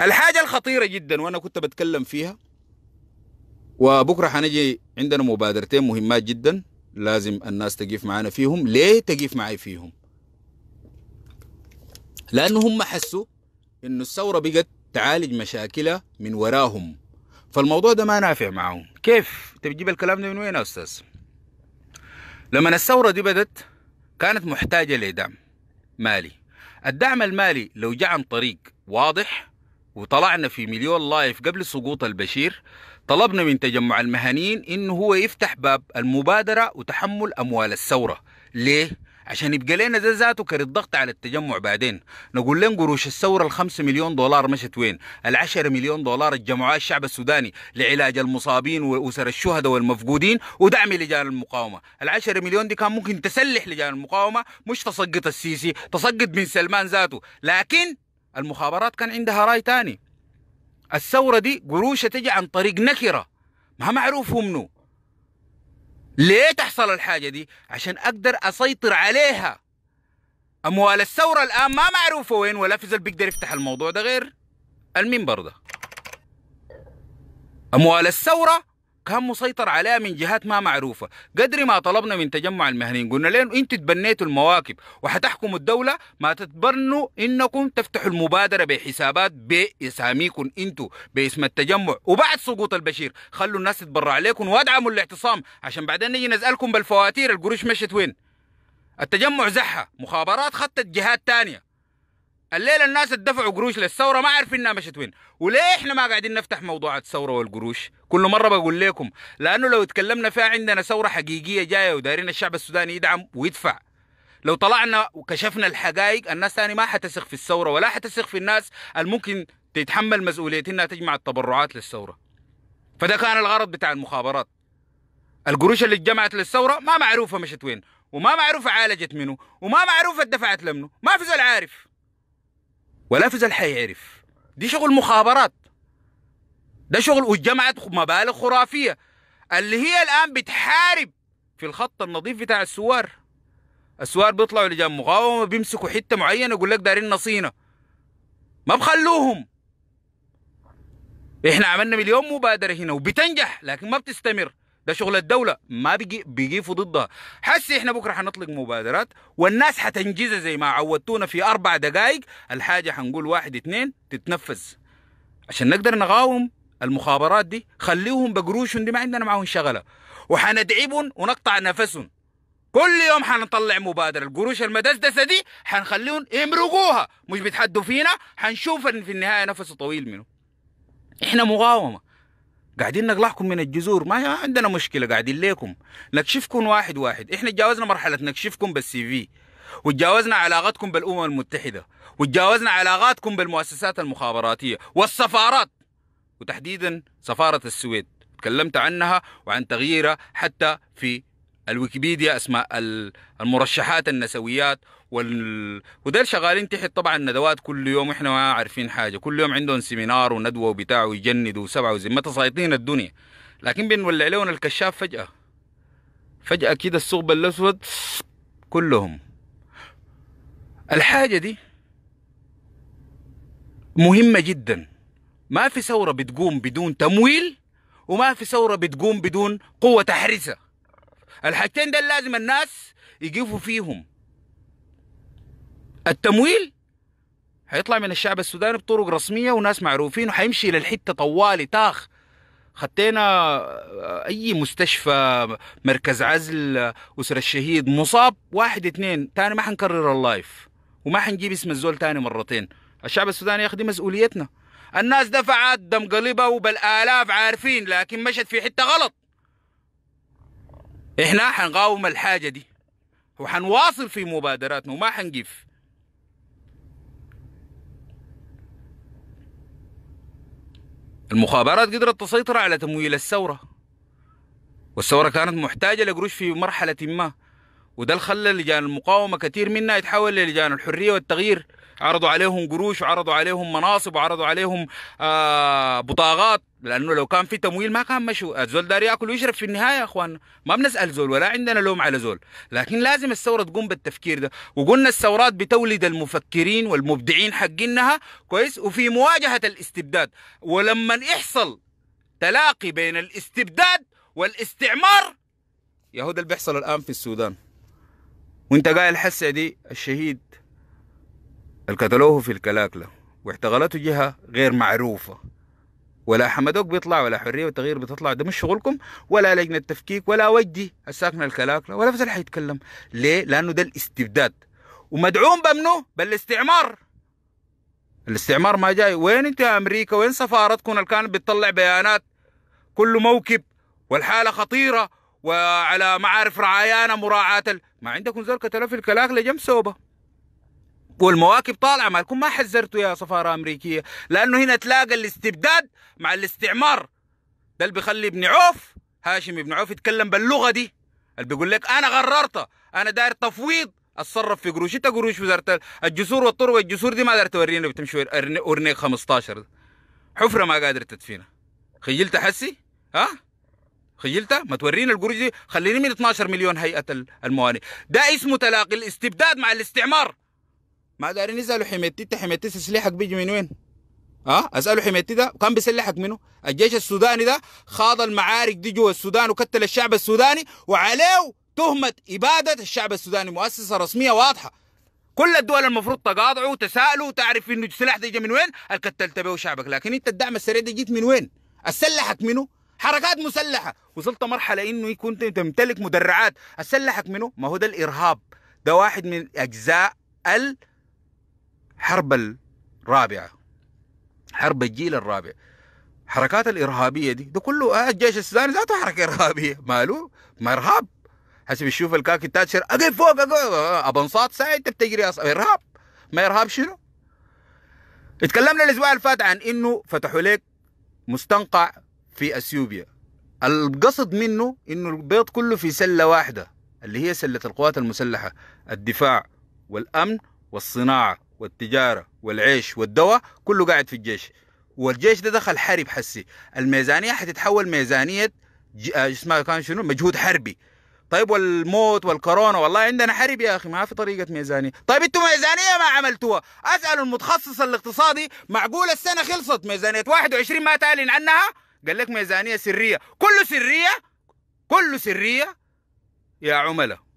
الحاجه الخطيره جدا وانا كنت بتكلم فيها، وبكره حنجي عندنا مبادرتين مهمات جدا لازم الناس تقيف معانا فيهم. ليه تقيف معي فيهم؟ لانه هم حسوا انه الثوره بقت تعالج مشاكلها من وراهم، فالموضوع ده ما نافع معهم. كيف؟ انت بتجيب الكلام ده من وين يا استاذ؟ لما الثوره دي بدت كانت محتاجه لدعم مالي، الدعم المالي لو جاء عن طريق واضح، وطلعنا في مليون لايف قبل سقوط البشير طلبنا من تجمع المهنيين انه هو يفتح باب المبادره وتحمل اموال الثوره. ليه؟ عشان يبقى لنا ده ذاته كان الضغط على التجمع، بعدين نقول لهم قروش الثوره ال خمسة مليون دولار مشت وين؟ ال عشرة مليون دولار اتجمعوها الشعب السوداني لعلاج المصابين واسر الشهداء والمفقودين ودعم لجان المقاومه، ال عشرة مليون دي كان ممكن تسلح لجان المقاومه، مش تسقط السيسي، تسقط بن سلمان ذاته، لكن المخابرات كان عندها راي ثاني. الثوره دي قروشها تجي عن طريق نكره ما معروف منه. ليه تحصل الحاجة دي؟ عشان أقدر أسيطر عليها. أموال الثورة الآن ما معروفة وين، ولا في زول بيقدر يفتح الموضوع ده غير المنبر ده. أموال الثورة كان مسيطر عليها من جهات ما معروفة. قدر ما طلبنا من تجمع المهنيين قلنا لهم أنتوا تبنيتوا المواكب وحتحكموا الدولة، ما تتبنوا إنكم تفتحوا المبادرة بحسابات بأساميكم أنتوا باسم التجمع، وبعد سقوط البشير خلوا الناس تتبرع عليكم وادعموا الاعتصام عشان بعدين نجي نسألكم بالفواتير القروش مشت وين. التجمع زحها، مخابرات خطت جهات تانية. الليلة الناس اتدفعوا قروش للثورة ما عارفين انها مشت وين. وليه احنا ما قاعدين نفتح موضوع الثورة والقروش؟ كل مرة بقول لكم، لأنه لو اتكلمنا فيها عندنا ثورة حقيقية جاية ودايرين الشعب السوداني يدعم ويدفع. لو طلعنا وكشفنا الحقائق الناس ثاني ما حتثق في الثورة ولا حتثق في الناس الممكن تتحمل مسؤولية انها تجمع التبرعات للثورة. فده كان الغرض بتاع المخابرات. القروش اللي اتجمعت للثورة ما معروفة مشت وين، وما معروفة عالجت منه وما معروفة دفعت لمنه، ما في زول عارف ولا في زول حيعرف. دي شغل مخابرات، ده شغل، وجمعت مبالغ خرافية اللي هي الآن بتحارب في الخط النظيف بتاع السوار. السوار بيطلعوا لجان مقاومة بيمسكوا حتة معينة يقول لك دارين نصينة، ما بخلوهم. احنا عملنا مليون مبادرة هنا وبتنجح لكن ما بتستمر، ده شغل الدولة، ما بيجي بيجيفوا ضدها. حسي احنا بكره حنطلق مبادرات والناس حتنجزها زي ما عودتونا في أربع دقائق، الحاجة حنقول واحد اتنين تتنفذ عشان نقدر نقاوم المخابرات دي. خليهم بقروشهم دي، ما عندنا معاهم شغلة، وحندعبهم ونقطع نفسهم. كل يوم حنطلع مبادرة، القروش المدسدسة دي حنخليهم يمرقوها، مش بيتحدوا فينا، حنشوف في النهاية نفسه طويل منه. احنا مقاومة قاعدين نقلعكم من الجذور، ما عندنا مشكلة، قاعدين ليكم نكشفكم واحد واحد. احنا تجاوزنا مرحلة نكشفكم بالسي في، وتجاوزنا علاقاتكم بالأمم المتحدة، وتجاوزنا علاقاتكم بالمؤسسات المخابراتية والسفارات، وتحديدا سفارة السويد تكلمت عنها وعن تغييرها حتى في الويكيبيديا اسماء المرشحات النسويات وال... وديل شغالين تحت طبعا ندوات كل يوم، احنا ما عارفين حاجه، كل يوم عندهم سيمينار وندوه وبتاع ويجندوا وسبعه وزمتها سايطين الدنيا، لكن بنولع لهم الكشاف فجاه فجاه كده الثقب الاسود كلهم. الحاجه دي مهمه جدا، ما في ثوره بتقوم بدون تمويل وما في ثوره بتقوم بدون قوه تحرسه. الحاجتين ده لازم الناس يقفوا فيهم. التمويل هيطلع من الشعب السوداني بطرق رسمية وناس معروفين وحيمشي للحتة طوالي تاخ. خدتنا أي مستشفى، مركز عزل، أسر الشهيد، مصاب واحد اتنين، تاني ما حنكرر اللايف وما حنجيب اسم الزول تاني مرتين. الشعب السوداني ياخد مسؤوليتنا. الناس دفعت دم قلبها وبالآلاف عارفين، لكن مشت في حتة غلط. احنا حنقاوم الحاجة دي وحنواصل في مبادراتنا وما حنقف. المخابرات قدرت تسيطر على تمويل الثورة، والثورة كانت محتاجة لقروش في مرحلة ما، وده اللي خلى لجان المقاومة كثير منها يتحول للجان الحرية والتغيير. عرضوا عليهم قروش وعرضوا عليهم مناصب وعرضوا عليهم آه بطاقات، لانه لو كان في تمويل ما كان مشوا. الزول داري ياكل ويشرب في النهايه يا اخواننا، ما بنسال زول ولا عندنا لوم على زول، لكن لازم الثوره تقوم بالتفكير ده. وقلنا الثورات بتولد المفكرين والمبدعين حقينها كويس، وفي مواجهه الاستبداد. ولما يحصل تلاقي بين الاستبداد والاستعمار يا هو ده اللي بيحصل الان في السودان. وانت قايل حسه دي الشهيد القتلوه في الكلاكلة واحتغلته جهة غير معروفة، ولا حمدوك بيطلع ولا حرية وتغيير بتطلع، ده مش شغلكم، ولا لجنة تفكيك ولا وجدي الساكنة الكلاكلة ولا فزل حيتكلم. ليه؟ لأنه ده الاستبداد ومدعوم بمنه بالاستعمار. الاستعمار ما جاي. وين انت يا أمريكا؟ وين سفارتكم اللي كانت بتطلع بيانات كل موكب والحالة خطيرة وعلى معارف رعايانا مراعاة ال... ما عندكم زول قتلوه في الكلاكلة جنب سوبة والمواكب طالعه، مالكم ما حذرتوا يا سفاره امريكيه؟ لانه هنا تلاقى الاستبداد مع الاستعمار، ده اللي بيخلي ابن عوف هاشم بن عوف يتكلم باللغه دي، اللي بيقول لك انا غررته، انا داير تفويض، اتصرف في قروش. انت قروش وزاره الجسور والطرق والجسور دي ما قادر تورينا، بتمشي اورنيك خمسطاشر حفره ما قادر تدفينا. خجلت حسي؟ ها؟ خجلت؟ ما تورينا القروش دي، خليني من اثناشر مليون هيئه الموانئ. ده اسمه تلاقي الاستبداد مع الاستعمار. ما دارين يسالوا حميدتي، انت حميدتي سلاحك بيجي من وين؟ ها؟ اسالوا حميدتي ده كان بيسلحك منه؟ الجيش السوداني ده خاض المعارك دي جوا السودان وقتل الشعب السوداني وعليه تهمه اباده الشعب السوداني، مؤسسه رسميه واضحه. كل الدول المفروض تقاطعوا وتسالوا وتعرف انه السلاح ده جا من وين؟ قتلت بيه شعبك، لكن انت الدعم السريع ده جيت من وين؟ اسلحك منه؟ حركات مسلحه، وصلت مرحله انه كنت تمتلك مدرعات، اسلحك منه؟ ما هو ده الارهاب، ده واحد من اجزاء ال حرب الرابعة، حرب الجيل الرابع. حركات الإرهابية دي، ده كله الجيش السوداني ذاته حركة إرهابية، ماله؟ ما إرهاب. حسب تشوف الكاكي تاتشر أقف فوق أقف أبنصات ساعة أنت بتجري إرهاب، ما إرهاب شنو؟ اتكلمنا الأسبوع اللي فات عن إنه فتحوا لك مستنقع في أثيوبيا، القصد منه إنه البيض كله في سلة واحدة، اللي هي سلة القوات المسلحة، الدفاع والأمن والصناعة والتجارة والعيش والدواء، كله قاعد في الجيش. والجيش ده دخل حرب حسي، الميزانية حتتحول ميزانية اسمها كان شنو، مجهود حربي. طيب والموت والكورونا، والله عندنا حرب يا اخي، ما في طريقه ميزانيه. طيب انتوا ميزانيه ما عملتوها، اسالوا المتخصص الاقتصادي، معقول السنه خلصت ميزانيه واحد وعشرين ما تعلن عنها؟ قال لك ميزانيه سريه، كله سريه، كله سريه يا عملاء.